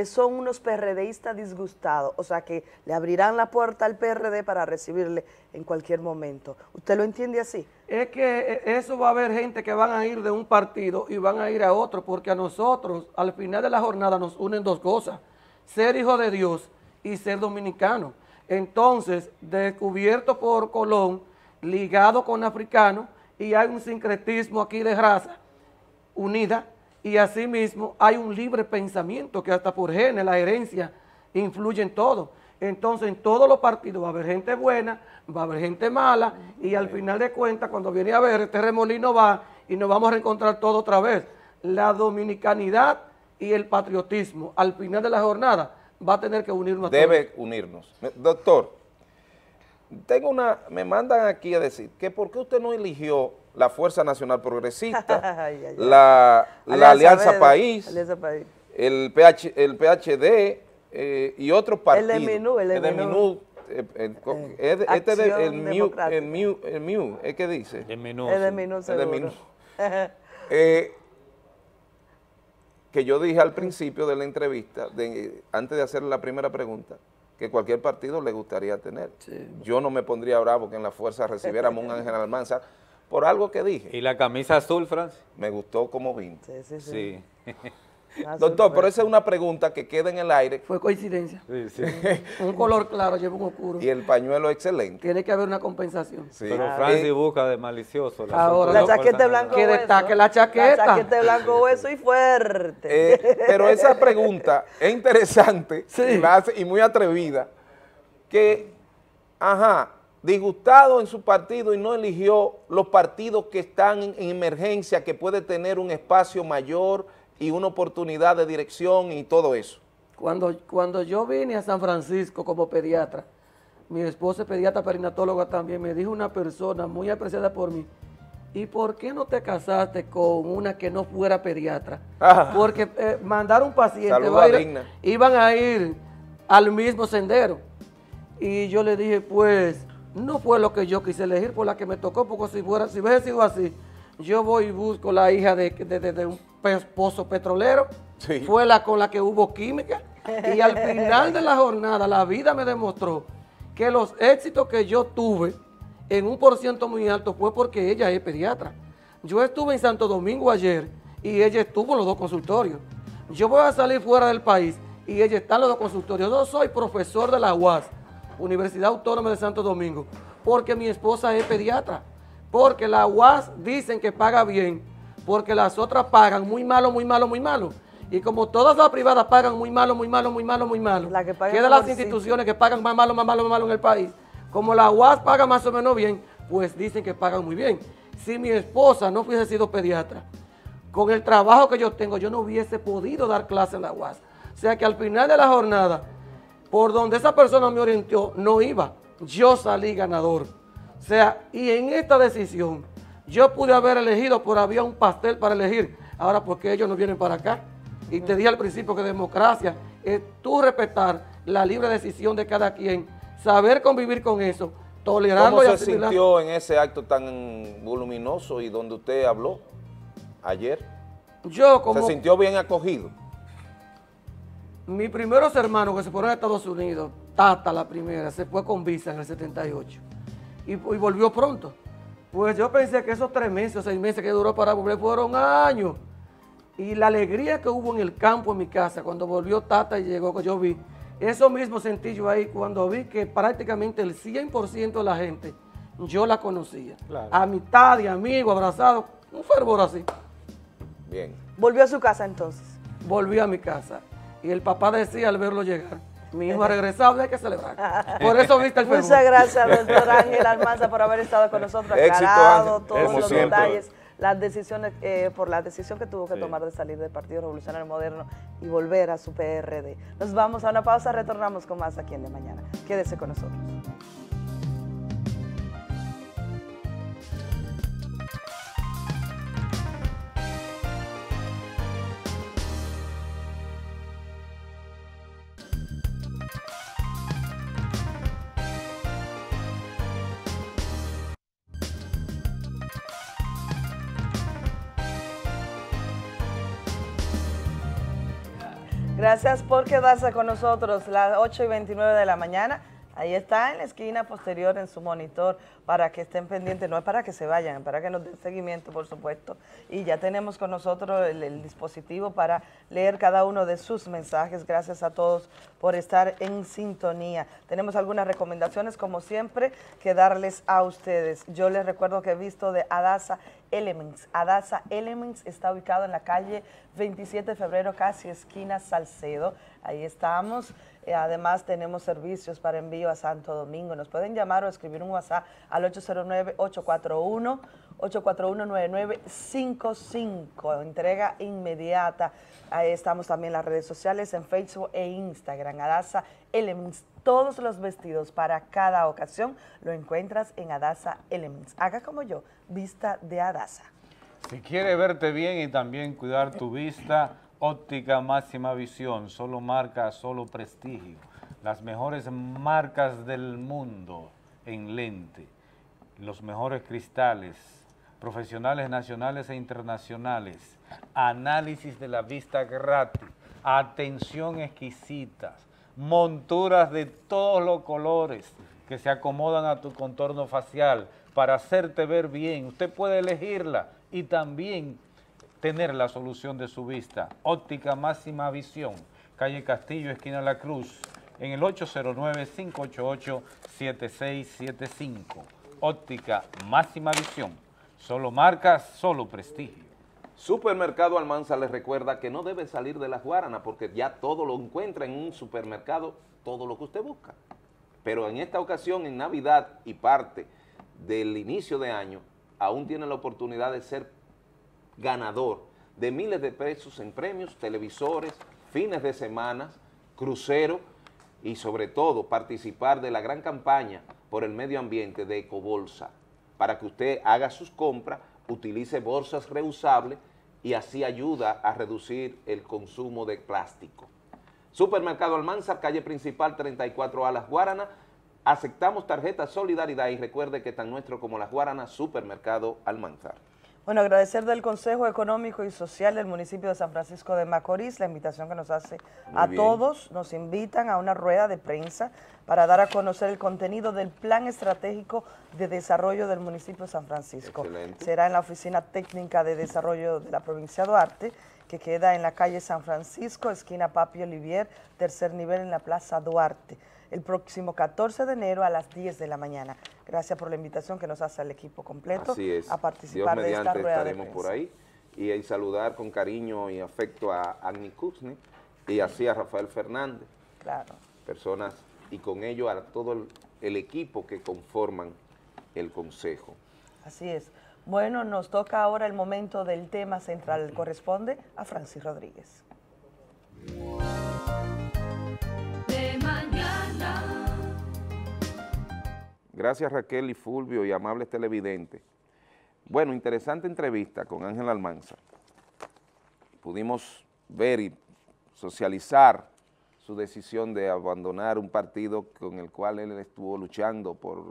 son unos PRDistas disgustados, o sea que le abrirán la puerta al PRD para recibirle en cualquier momento. ¿Usted lo entiende así? Es que eso va a haber gente que van a ir de un partido y van a ir a otro, porque a nosotros, al final de la jornada, nos unen dos cosas, ser hijo de Dios y ser dominicano. Entonces, descubierto por Colón, ligado con africano, y hay un sincretismo aquí de raza unida, y asimismo hay un libre pensamiento que hasta por genes, la herencia, influye en todo. Entonces, en todos los partidos va a haber gente buena, va a haber gente mala, y al final de cuentas, cuando viene a ver, este remolino va y nos vamos a reencontrar todo otra vez. La dominicanidad y el patriotismo, al final de la jornada, va a tener que unirnos. Debe unirnos. Doctor, tengo una, me mandan aquí a decir que ¿por qué usted no eligió la Fuerza Nacional Progresista, la Alianza País, el PHD y otros partidos? El MINU, que yo dije al principio de la entrevista, antes de hacer la primera pregunta, que cualquier partido le gustaría tener. Sí. Yo no me pondría bravo que en la fuerza recibiéramos un Ángel Almánzar por algo que dije. ¿Y la camisa azul, Francis? Me gustó como vino. Sí. Doctor, pero esa es una pregunta que queda en el aire. Fue coincidencia. Sí. Un color claro lleva un oscuro. Y el pañuelo excelente. Tiene que haber una compensación. Sí. Pero Francis busca de malicioso. Ahora, la chaqueta blanco hueso. Que destaque la chaqueta. La chaqueta blanco hueso y fuerte. Pero esa pregunta es interesante, sí, y muy atrevida. Que, disgustado en su partido y no eligió los partidos que están en emergencia, que puede tener un espacio mayor y una oportunidad de dirección y todo eso. Cuando yo vine a San Francisco como pediatra, mi esposa es pediatra perinatóloga también, me dijo una persona muy apreciada por mí, ¿y por qué no te casaste con una que no fuera pediatra? Porque mandar un paciente, iban a ir al mismo sendero. Y yo le dije, pues, no fue lo que yo quise elegir, por la que me tocó, porque si hubiese sido así, yo voy y busco la hija de un esposo petrolero, sí, fue la con la que hubo química, y al final de la jornada la vida me demostró que los éxitos que yo tuve en un % muy alto fue porque ella es pediatra. Yo estuve en Santo Domingo ayer y ella estuvo en los dos consultorios. Yo voy a salir fuera del país y ella está en los dos consultorios. Yo soy profesor de la UAS, Universidad Autónoma de Santo Domingo, porque mi esposa es pediatra, porque la UAS dicen que paga bien, porque las otras pagan muy malo, muy malo, muy malo. Y como todas las privadas pagan muy malo, muy malo, muy malo, muy malo, la que quedan las instituciones que pagan más malo, en el país. Como la UAS paga más o menos bien, pues dicen que pagan muy bien. Si mi esposa no hubiese sido pediatra, con el trabajo que yo tengo, yo no hubiese podido dar clase en la UAS. O sea que al final de la jornada, por donde esa persona me orientó, no iba. Yo salí ganador. O sea, y en esta decisión, yo pude haber elegido, pero había un pastel para elegir. Ahora, porque ellos no vienen para acá. Y te dije al principio que democracia es tú respetar la libre decisión de cada quien, saber convivir con eso, tolerarlo y asimilarlo. ¿Cómo se sintió en ese acto tan voluminoso y donde usted habló ayer? ¿Se sintió bien acogido? Mis primeros hermanos que se fueron a Estados Unidos, Tata la primera, se fue con visa en el 78 y volvió pronto. Pues yo pensé que esos 3 meses o 6 meses que duró para volver fueron años. Y la alegría que hubo en el campo, en mi casa, cuando volvió Tata y llegó, que yo vi, eso mismo sentí yo ahí cuando vi que prácticamente el 100% de la gente yo la conocía. Claro. A mitad de amigos, abrazados, un fervor así. Bien. ¿Volvió a su casa entonces? Volví a mi casa. Y el papá decía al verlo llegar, mi hijo ha regresado, hay que celebrar. Por eso viste el muchas gracias, doctor Ángel Almanza, por haber estado con nosotros. Aclarado todos los detalles, las decisiones, por la decisión que tuvo que tomar de salir del Partido Revolucionario Moderno y volver a su PRD. Nos vamos a una pausa, retornamos con más aquí en De Mañana. Quédese con nosotros. Gracias por quedarse con nosotros. Las 8:29 de la mañana. Ahí está en la esquina posterior en su monitor para que estén pendientes. No es para que se vayan, es para que nos den seguimiento, por supuesto. Y ya tenemos con nosotros el dispositivo para leer cada uno de sus mensajes. Gracias a todos por estar en sintonía. Tenemos algunas recomendaciones, como siempre, que darles a ustedes. Yo les recuerdo que he visto de Adasa Elements. Adasa Elements está ubicado en la calle 27 de febrero, casi esquina Salcedo. Ahí estamos. Además, tenemos servicios para envío a Santo Domingo. Nos pueden llamar o escribir un WhatsApp al 809-841-9955. Entrega inmediata. Ahí estamos también en las redes sociales, en Facebook e Instagram. Adasa Elements. Todos los vestidos para cada ocasión lo encuentras en Adasa Elements. Haga como yo, vista de Adasa. Si quieres verte bien y también cuidar tu vista, óptica máxima visión, solo marca, solo prestigio. Las mejores marcas del mundo en lente, los mejores cristales, profesionales nacionales e internacionales, análisis de la vista gratis, atención exquisita, monturas de todos los colores que se acomodan a tu contorno facial para hacerte ver bien. Usted puede elegirla y también tener la solución de su vista. Óptica Máxima Visión, calle Castillo, esquina La Cruz, en el 809-588-7675. Óptica Máxima Visión, solo marcas, solo prestigio. Supermercado Almanza les recuerda que no debe salir de Las Guaranas porque ya todo lo encuentra en un supermercado, todo lo que usted busca. Pero en esta ocasión, en Navidad y parte del inicio de año, aún tiene la oportunidad de ser ganador de miles de pesos en premios, televisores, fines de semana, crucero y sobre todo participar de la gran campaña por el medio ambiente de Ecobolsa para que usted haga sus compras, utilice bolsas reusables y así ayuda a reducir el consumo de plástico. Supermercado Almanzar, calle principal 34A Las Guaranas. Aceptamos tarjeta Solidaridad y recuerde que tan nuestro como Las Guaranas, Supermercado Almanzar. Bueno, agradecer del Consejo Económico y Social del municipio de San Francisco de Macorís la invitación que nos hace a todos. Nos invitan a una rueda de prensa para dar a conocer el contenido del Plan Estratégico de Desarrollo del municipio de San Francisco. Excelente. Será en la Oficina Técnica de Desarrollo de la provincia de Duarte, que queda en la calle San Francisco, esquina Papi Olivier, tercer nivel en la Plaza Duarte, el próximo 14 de enero a las 10 de la mañana. Gracias por la invitación que nos hace el equipo completo. Así es. A participar de esta rueda de prensa. Estaremos por ahí y saludar con cariño y afecto a Agni Kuzni y así a Rafael Fernández. Claro. Personas y con ello a todo el equipo que conforman el Consejo. Así es. Bueno, nos toca ahora el momento del tema central. Corresponde a Francis Rodríguez. Gracias Raquel y Fulvio y amables televidentes. Bueno, interesante entrevista con Ángel Almanzar. Pudimos ver y socializar su decisión de abandonar un partido con el cual él estuvo luchando por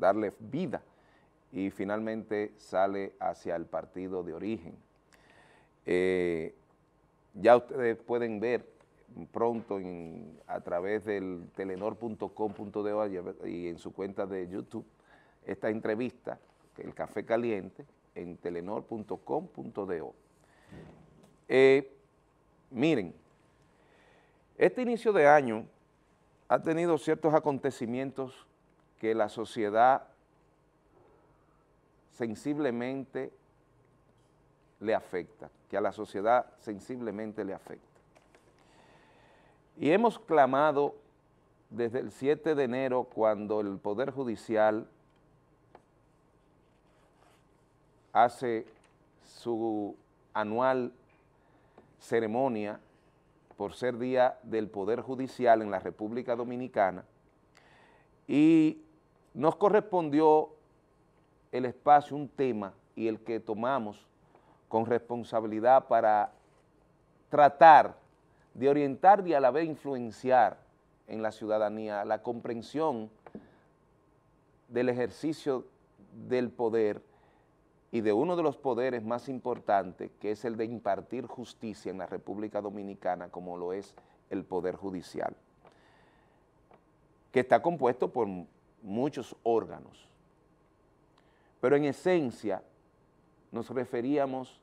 darle vida y finalmente sale hacia el partido de origen. Ya ustedes pueden ver pronto a través del Telenord.com.do y en su cuenta de YouTube esta entrevista, el Café Caliente, en Telenord.com.do. Miren, este inicio de año ha tenido ciertos acontecimientos que la sociedad sensiblemente le afecta, Y hemos clamado desde el 7 de enero cuando el Poder Judicial hace su anual ceremonia por ser Día del Poder Judicial en la República Dominicana y nos correspondió el espacio, un tema y el que tomamos con responsabilidad para tratar de orientar y a la vez influenciar en la ciudadanía la comprensión del ejercicio del poder y de uno de los poderes más importantes, que es el de impartir justicia en la República Dominicana, como lo es el Poder Judicial, que está compuesto por muchos órganos. Pero en esencia nos referíamos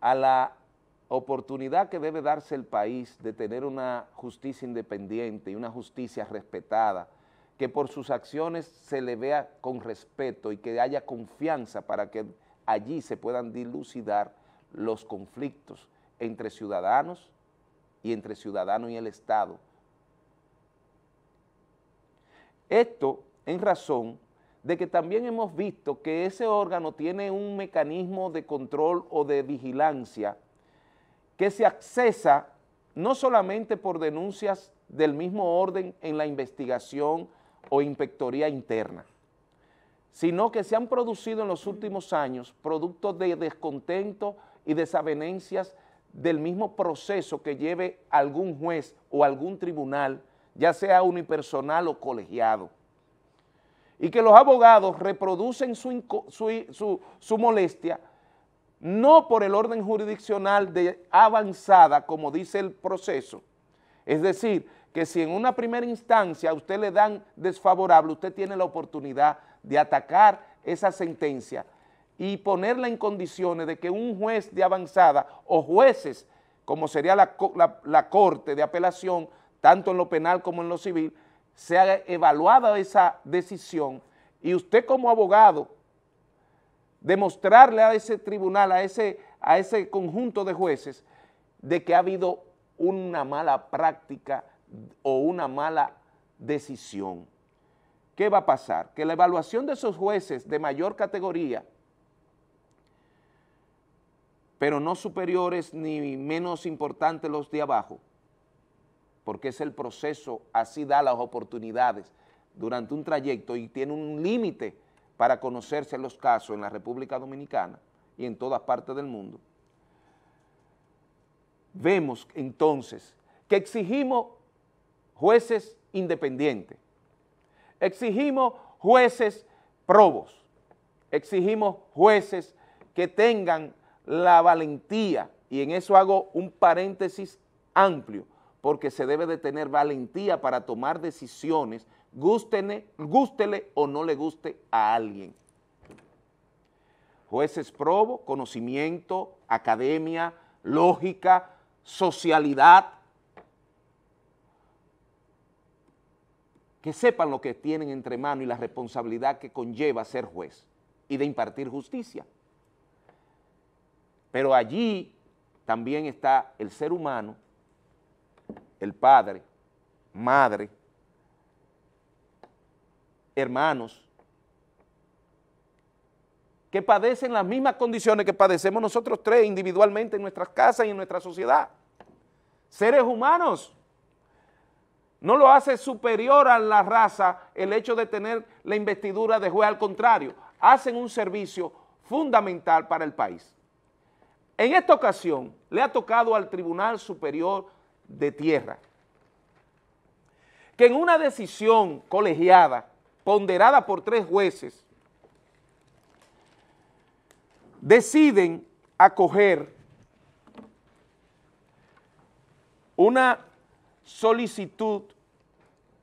a la oportunidad que debe darse el país de tener una justicia independiente y una justicia respetada que por sus acciones se le vea con respeto y que haya confianza para que allí se puedan dilucidar los conflictos entre ciudadanos y el Estado. Esto en razón de que también hemos visto que ese órgano tiene un mecanismo de control o de vigilancia que se accesa no solamente por denuncias del mismo orden en la investigación o inspectoría interna, sino que se han producido en los últimos años productos de descontento y desavenencias del mismo proceso que lleve algún juez o algún tribunal, ya sea unipersonal o colegiado, y que los abogados reproducen su molestia no por el orden jurisdiccional de avanzada, como dice el proceso. Es decir, que si en una primera instancia a usted le dan desfavorable, usted tiene la oportunidad de atacar esa sentencia y ponerla en condiciones de que un juez de avanzada o jueces, como sería la Corte de Apelación, tanto en lo penal como en lo civil, sea evaluada esa decisión y usted como abogado demostrarle a ese tribunal, a ese conjunto de jueces, de que ha habido una mala práctica o una mala decisión. ¿Qué va a pasar? Que la evaluación de esos jueces de mayor categoría, pero no superiores ni menos importantes los de abajo, porque es el proceso, así da las oportunidades durante un trayecto y tiene un límite para conocerse los casos en la República Dominicana y en todas partes del mundo. Vemos entonces que exigimos jueces independientes, exigimos jueces probos, exigimos jueces que tengan la valentía, y en eso hago un paréntesis amplio, porque se debe de tener valentía para tomar decisiones, gústele o no le guste a alguien. Jueces probo, conocimiento, academia, lógica, socialidad, que sepan lo que tienen entre manos y la responsabilidad que conlleva ser juez y de impartir justicia. Pero allí también está el ser humano, el padre, madre, hermanos, que padecen las mismas condiciones que padecemos nosotros tres individualmente en nuestras casas y en nuestra sociedad. Seres humanos. No lo hace superior a la raza el hecho de tener la investidura de juez, al contrario, hacen un servicio fundamental para el país. En esta ocasión le ha tocado al Tribunal Superior de Tierra, que en una decisión colegiada, ponderada por tres jueces, deciden acoger una solicitud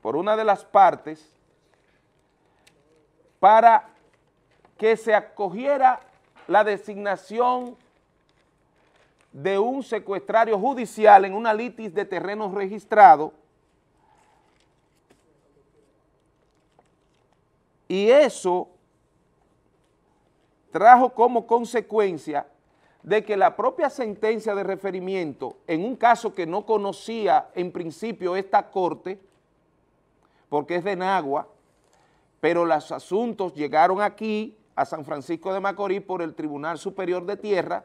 por una de las partes para que se acogiera la designación de un secuestrario judicial en una litis de terrenos registrado, y eso trajo como consecuencia de que la propia sentencia de referimiento, en un caso que no conocía en principio esta corte, porque es de Nagua, pero los asuntos llegaron aquí, a San Francisco de Macorís, por el Tribunal Superior de Tierra,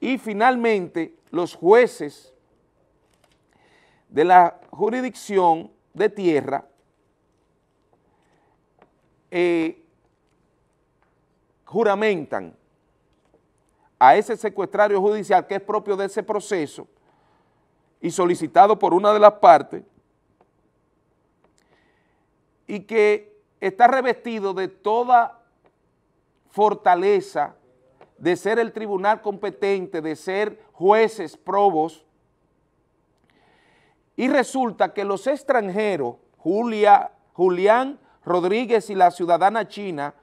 y finalmente los jueces de la jurisdicción de tierra juramentan a ese secuestrario judicial que es propio de ese proceso y solicitado por una de las partes y que está revestido de toda fortaleza de ser el tribunal competente, de ser jueces probos, y resulta que los extranjeros, Julián Rodríguez y la ciudadana china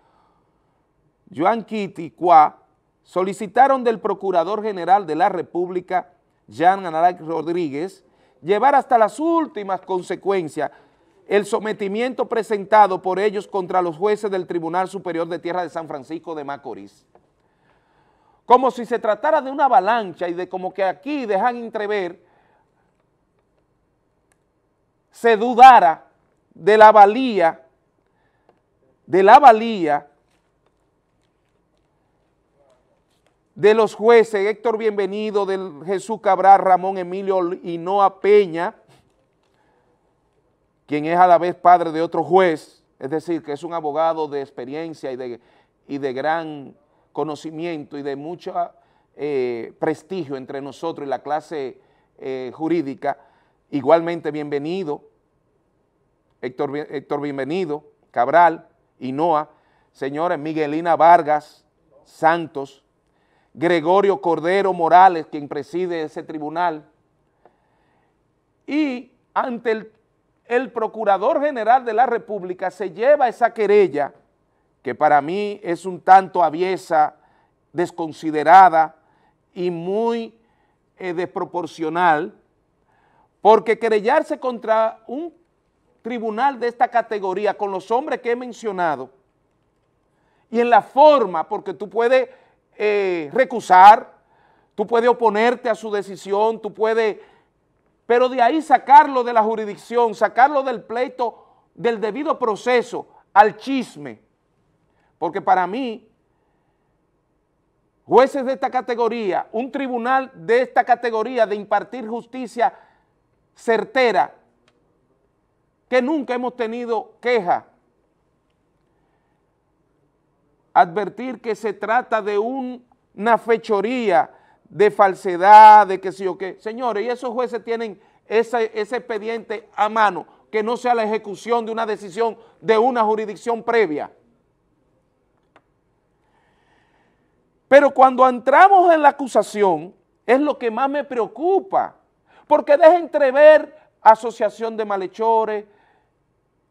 Yuan Kitty Kwa, solicitaron del Procurador General de la República, Jean Analac Rodríguez, llevar hasta las últimas consecuencias el sometimiento presentado por ellos contra los jueces del Tribunal Superior de Tierra de San Francisco de Macorís. Como si se tratara de una avalancha y de como que aquí dejan entrever, se dudara de la valía, de los jueces Héctor Bienvenido, del Jesús Cabral, Ramón Emilio Hinoa Peña, quien es a la vez padre de otro juez, es decir, que es un abogado de experiencia y de gran conocimiento y de mucho prestigio entre nosotros y la clase jurídica. Igualmente Bienvenido, Héctor Bienvenido, Cabral, Hinoa, señores Miguelina Vargas Santos, Gregorio Cordero Morales, quien preside ese tribunal, y ante el Procurador General de la República se lleva esa querella, que para mí es un tanto aviesa, desconsiderada y muy desproporcional, porque querellarse contra un tribunal de esta categoría, con los hombres que he mencionado, y en la forma, porque tú puedes recusar, tú puedes oponerte a su decisión, tú puedes, pero de ahí sacarlo de la jurisdicción, sacarlo del pleito, del debido proceso, al chisme, porque para mí, jueces de esta categoría, un tribunal de esta categoría de impartir justicia certera, que nunca hemos tenido queja, advertir que se trata de una fechoría, de falsedad, de que sí o qué. Señores, y esos jueces tienen ese expediente a mano, que no sea la ejecución de una decisión de una jurisdicción previa. Pero cuando entramos en la acusación, es lo que más me preocupa, porque deja entrever asociación de malhechores,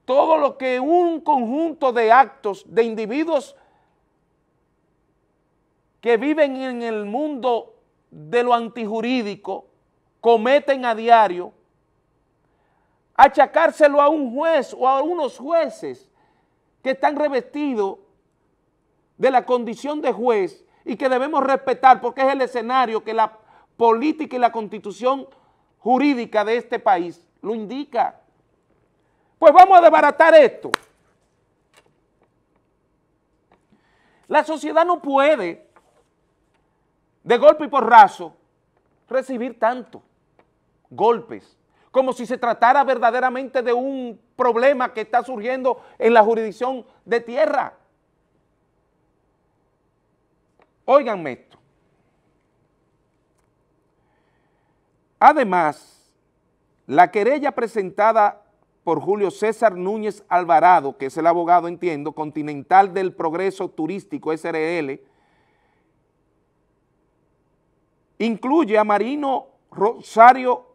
todo lo que un conjunto de actos de individuos que viven en el mundo de lo antijurídico cometen a diario, achacárselo a un juez o a unos jueces que están revestidos de la condición de juez y que debemos respetar porque es el escenario que la política y la constitución jurídica de este país lo indica. Pues vamos a desbaratar esto. La sociedad no puede, de golpe y porrazo, recibir tanto golpes, como si se tratara verdaderamente de un problema que está surgiendo en la jurisdicción de tierra. Óiganme esto. Además, la querella presentada por Julio César Núñez Alvarado, que es el abogado, entiendo, Continental del Progreso Turístico, SRL, incluye a Marino Rosario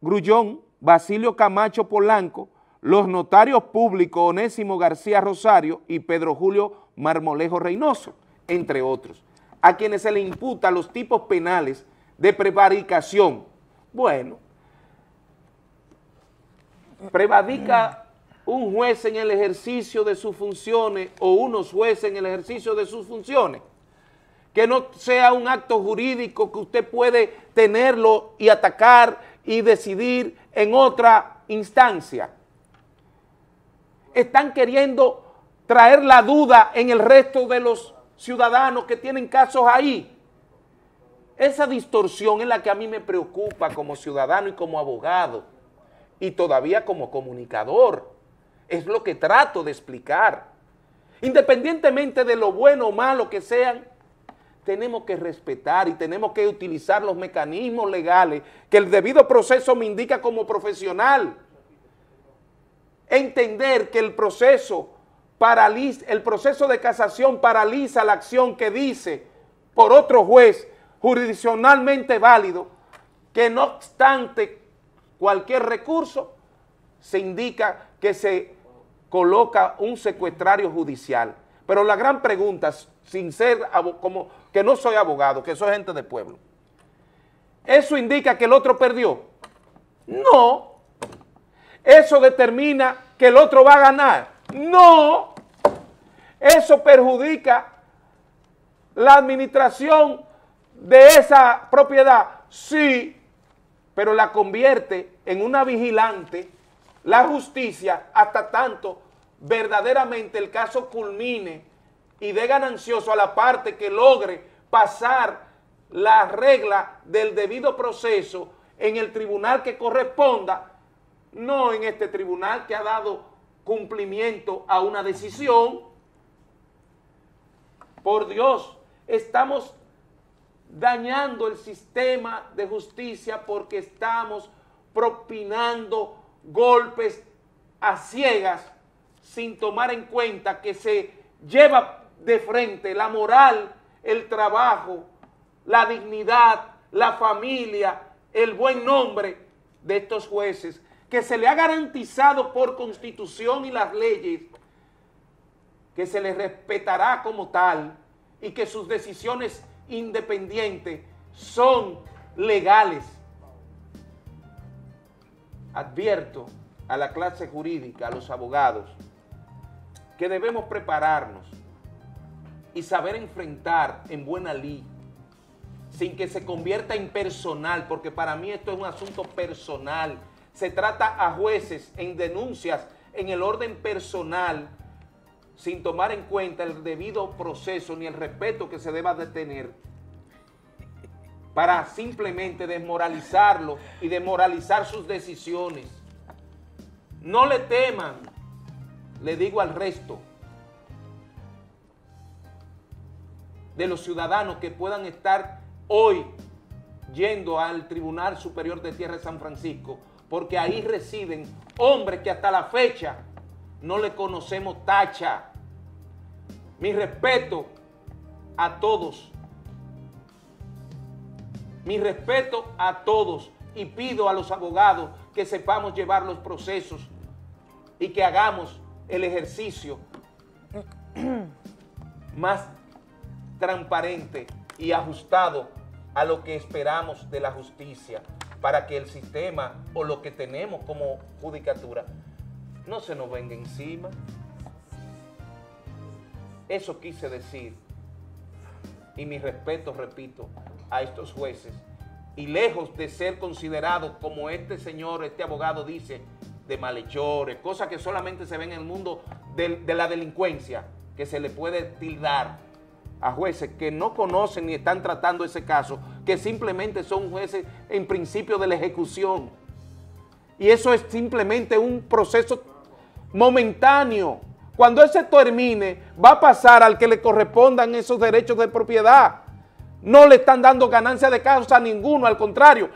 Grullón, Basilio Camacho Polanco, los notarios públicos Onésimo García Rosario y Pedro Julio Marmolejo Reynoso, entre otros, a quienes se le imputa los tipos penales de prevaricación. Bueno, prevarica un juez en el ejercicio de sus funciones o unos jueces en el ejercicio de sus funciones, que no sea un acto jurídico que usted puede tenerlo y atacar y decidir en otra instancia. Están queriendo traer la duda en el resto de los ciudadanos que tienen casos ahí. Esa distorsión es la que a mí me preocupa como ciudadano y como abogado y todavía como comunicador. Es lo que trato de explicar. Independientemente de lo bueno o malo que sean, tenemos que respetar y tenemos que utilizar los mecanismos legales que el debido proceso me indica como profesional. Entender que el proceso de casación paraliza la acción que dice por otro juez jurisdiccionalmente válido, que no obstante cualquier recurso, se indica que se coloca un secuestrario judicial. Pero la gran pregunta, sin ser, como que no soy abogado, que soy gente de pueblo, ¿eso indica que el otro perdió? No. Eso determina que el otro va a ganar. No, eso perjudica la administración de esa propiedad, sí, pero la convierte en una vigilante, la justicia, hasta tanto verdaderamente el caso culmine y dé ganancioso a la parte que logre pasar la regla del debido proceso en el tribunal que corresponda, no en este tribunal que ha dado cumplimiento a una decisión. Por Dios, estamos dañando el sistema de justicia porque estamos propinando golpes a ciegas sin tomar en cuenta que se lleva de frente la moral, el trabajo, la dignidad, la familia, el buen nombre de estos jueces, que se le ha garantizado por constitución y las leyes, que se les respetará como tal y que sus decisiones independientes son legales. Advierto a la clase jurídica, a los abogados, que debemos prepararnos y saber enfrentar en buena ley, sin que se convierta en personal, porque para mí esto es un asunto personal. Se trata a jueces en denuncias en el orden personal, sin tomar en cuenta el debido proceso ni el respeto que se deba de tener, para simplemente desmoralizarlo y desmoralizar sus decisiones. No le teman, le digo al resto de los ciudadanos que puedan estar hoy yendo al Tribunal Superior de Tierra de San Francisco, porque ahí residen hombres que hasta la fecha no le conocemos tacha. Mi respeto a todos. Mi respeto a todos. Y pido a los abogados que sepamos llevar los procesos y que hagamos el ejercicio más transparente y ajustado a lo que esperamos de la justicia, para que el sistema o lo que tenemos como judicatura no se nos venga encima. Eso quise decir, y mi respeto, repito, a estos jueces, y lejos de ser considerados como este señor, este abogado dice, de malhechores, cosas que solamente se ven en el mundo de la delincuencia, que se le puede tildar a jueces que no conocen ni están tratando ese caso, que simplemente son jueces en principio de la ejecución, y eso es simplemente un proceso momentáneo. Cuando ese termine, va a pasar al que le correspondan esos derechos de propiedad. No le están dando ganancia de causa a ninguno, al contrario.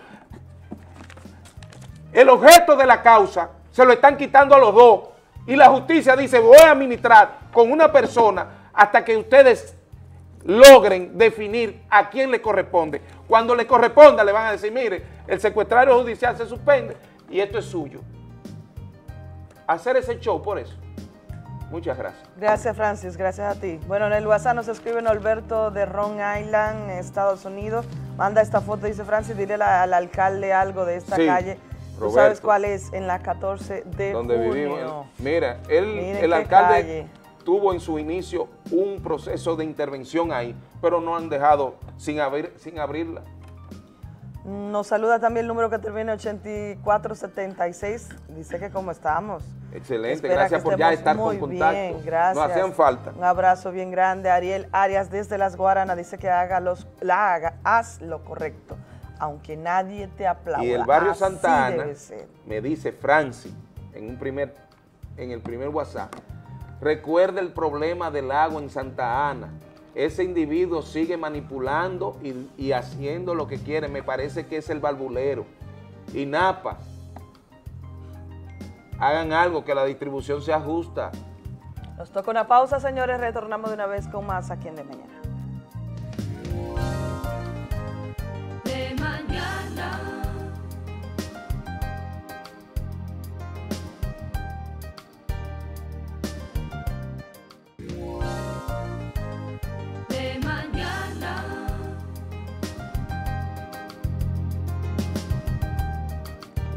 El objeto de la causa se lo están quitando a los dos. Y la justicia dice, voy a administrar con una persona hasta que ustedes logren definir a quién le corresponde. Cuando le corresponda, le van a decir, mire, el secuestrario judicial se suspende y esto es suyo. Hacer ese show por eso. Muchas gracias. Gracias, Francis. Gracias a ti. Bueno, en el WhatsApp nos escribe Norberto de Ron Island, Estados Unidos. Manda esta foto, dice Francis, dile al alcalde algo de esta calle. Roberto, ¿tú sabes cuál es? En la 14 de donde junio. Vivimos. Mira, el alcalde tuvo en su inicio un proceso de intervención ahí, pero no han dejado sin abrirla. Nos saluda también el número que termina 8476. Dice que cómo estamos. Excelente, gracias por ya estar con contacto. Bien, gracias. Nos hacían falta. Un abrazo bien grande. Ariel Arias desde Las Guaranas dice que haz lo correcto, aunque nadie te aplauda. Y el barrio Santa Ana me dice, Francis, en el primer WhatsApp, recuerda el problema del agua en Santa Ana. Ese individuo sigue manipulando y haciendo lo que quiere. Me parece que es el barbulero. Y Napa, hagan algo, que la distribución sea justa. Nos toca una pausa, señores. Retornamos de una vez con más aquí en De Mañana. De Mañana.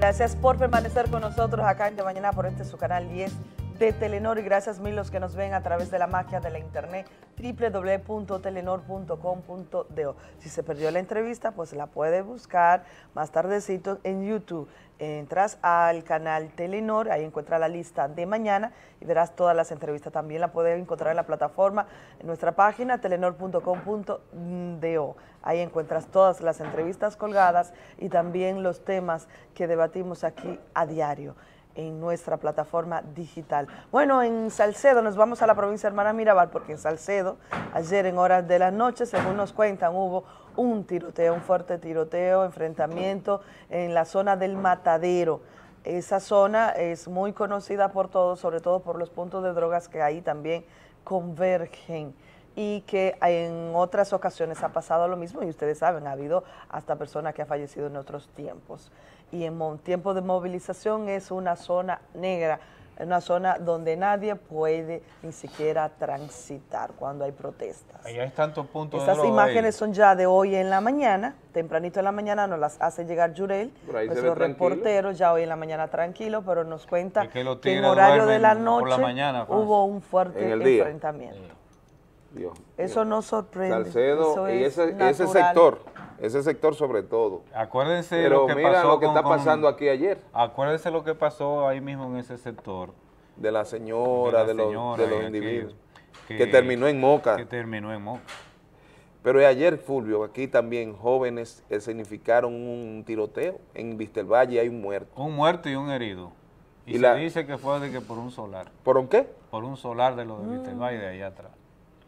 Gracias por permanecer con nosotros acá en De Mañana por este su canal 10 de Telenord, y gracias mil los que nos ven a través de la magia de la internet www.telenord.com.do. Si se perdió la entrevista, pues la puede buscar más tardecito en YouTube. Entras al canal Telenord, ahí encuentras la lista de mañana y verás todas las entrevistas. También la puedes encontrar en la plataforma, en nuestra página Telenord.com.do. Ahí encuentras todas las entrevistas colgadas y también los temas que debatimos aquí a diario en nuestra plataforma digital. Bueno, en Salcedo nos vamos a la provincia hermana Mirabal, porque en Salcedo, ayer en horas de la noche, según nos cuentan, hubo un tiroteo, un fuerte tiroteo, enfrentamiento en la zona del Matadero. Esa zona es muy conocida por todos, sobre todo por los puntos de drogas que ahí también convergen, y que en otras ocasiones ha pasado lo mismo, y ustedes saben, ha habido hasta personas que han fallecido en otros tiempos. Y en tiempo de movilización es una zona negra, una zona donde nadie puede ni siquiera transitar cuando hay protestas. Allá es tanto punto de droga. Esas imágenes son ya de hoy en la mañana, tempranito en la mañana nos las hace llegar Yurel, nuestro reportero, ya hoy en la mañana tranquilo, pero nos cuenta es que en horario de la noche hubo un fuerte enfrentamiento. Dios, eso no sorprende. Salcedo, y ese sector sobre todo. Acuérdense lo que mira pasó lo que está pasando aquí ayer. Acuérdense lo que pasó ahí mismo en ese sector. De la señora, de los individuos. Que terminó en Moca. Pero ayer, Fulvio, aquí también jóvenes significaron un tiroteo. En Vistelvalle hay un muerto. Un muerto y un herido. Y se dice que fue de que por un solar. ¿Por un qué? Por un solar de los de Vistelvalle de allá atrás.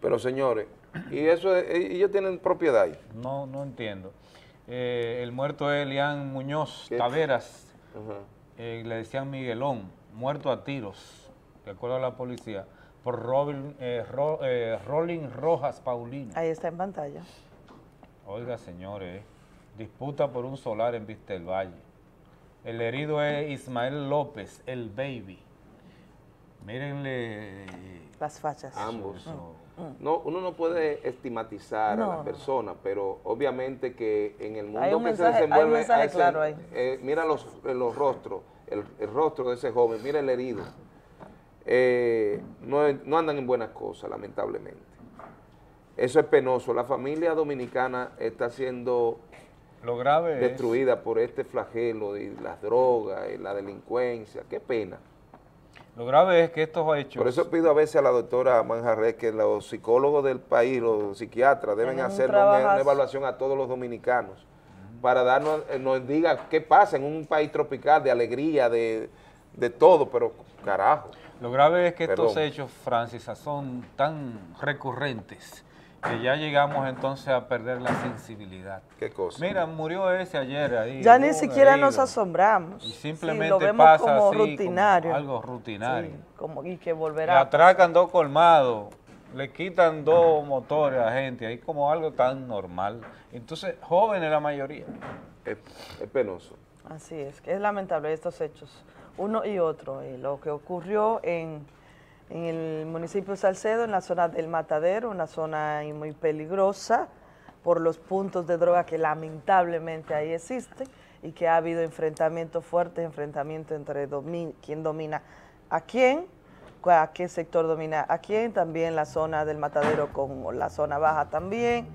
Pero señores, y eso ellos tienen propiedad. No, no entiendo. El muerto es Elian Muñoz Taveras, le decían Miguelón, muerto a tiros, de acuerdo a la policía, por Raylin Rojas Paulino. Ahí está en pantalla. Oiga, señores, disputa por un solar en Vistelvalle. El herido es Ismael López, el baby. Mírenle las fachas. Ambos. No, uno no puede estigmatizar a las personas, pero obviamente que en el mundo que mensaje, se desenvuelve, claro, mira los rostros, el rostro de ese joven, mira el herido. No andan en buenas cosas, lamentablemente. Eso es penoso. La familia dominicana está siendo destruida por este flagelo y las drogas y la delincuencia. Qué pena. Lo grave es que estos hechos... Por eso pido a veces a la doctora Manjarres que los psicólogos del país, los psiquiatras, deben hacer una evaluación a todos los dominicanos para darnos, nos diga qué pasa en un país tropical de alegría, de todo, pero carajo. Lo grave es que estos hechos, Francis, son tan recurrentes que ya llegamos entonces a perder la sensibilidad. ¿Qué cosa? Mira, murió ese ayer ahí. Ya ni siquiera nos asombramos. Y simplemente lo vemos pasa como así, rutinario. Como algo rutinario. Sí, como, y que volverá. Le atracan dos colmados, le quitan dos motores a gente, ahí como algo tan normal. Entonces, jóvenes la mayoría. Es penoso. Así es, que es lamentable estos hechos, uno y otro. Y lo que ocurrió en el municipio de Salcedo, en la zona del Matadero, una zona muy peligrosa por los puntos de droga que lamentablemente ahí existen y que ha habido enfrentamientos fuertes, enfrentamientos entre quién domina a qué sector domina a quién, también la zona del Matadero con la zona baja también,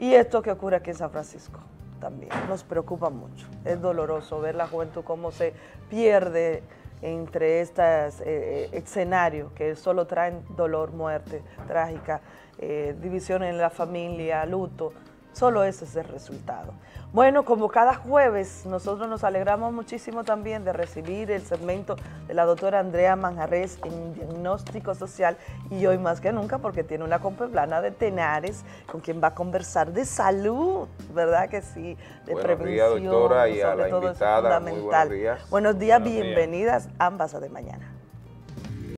y esto que ocurre aquí en San Francisco también nos preocupa mucho. Es doloroso ver la juventud cómo se pierde entre estos escenarios que solo traen dolor, muerte trágica, división en la familia, luto, solo ese es el resultado. Bueno, como cada jueves, nosotros nos alegramos muchísimo también de recibir el segmento de la doctora Andrea Manjarres en Diagnóstico Social, y hoy más que nunca porque tiene una compeblana de Tenares con quien va a conversar de salud, ¿verdad que sí? De prevención, buenos días, doctora, y a la invitada, muy buenos días. Buenos días, bienvenidas ambas a De Mañana.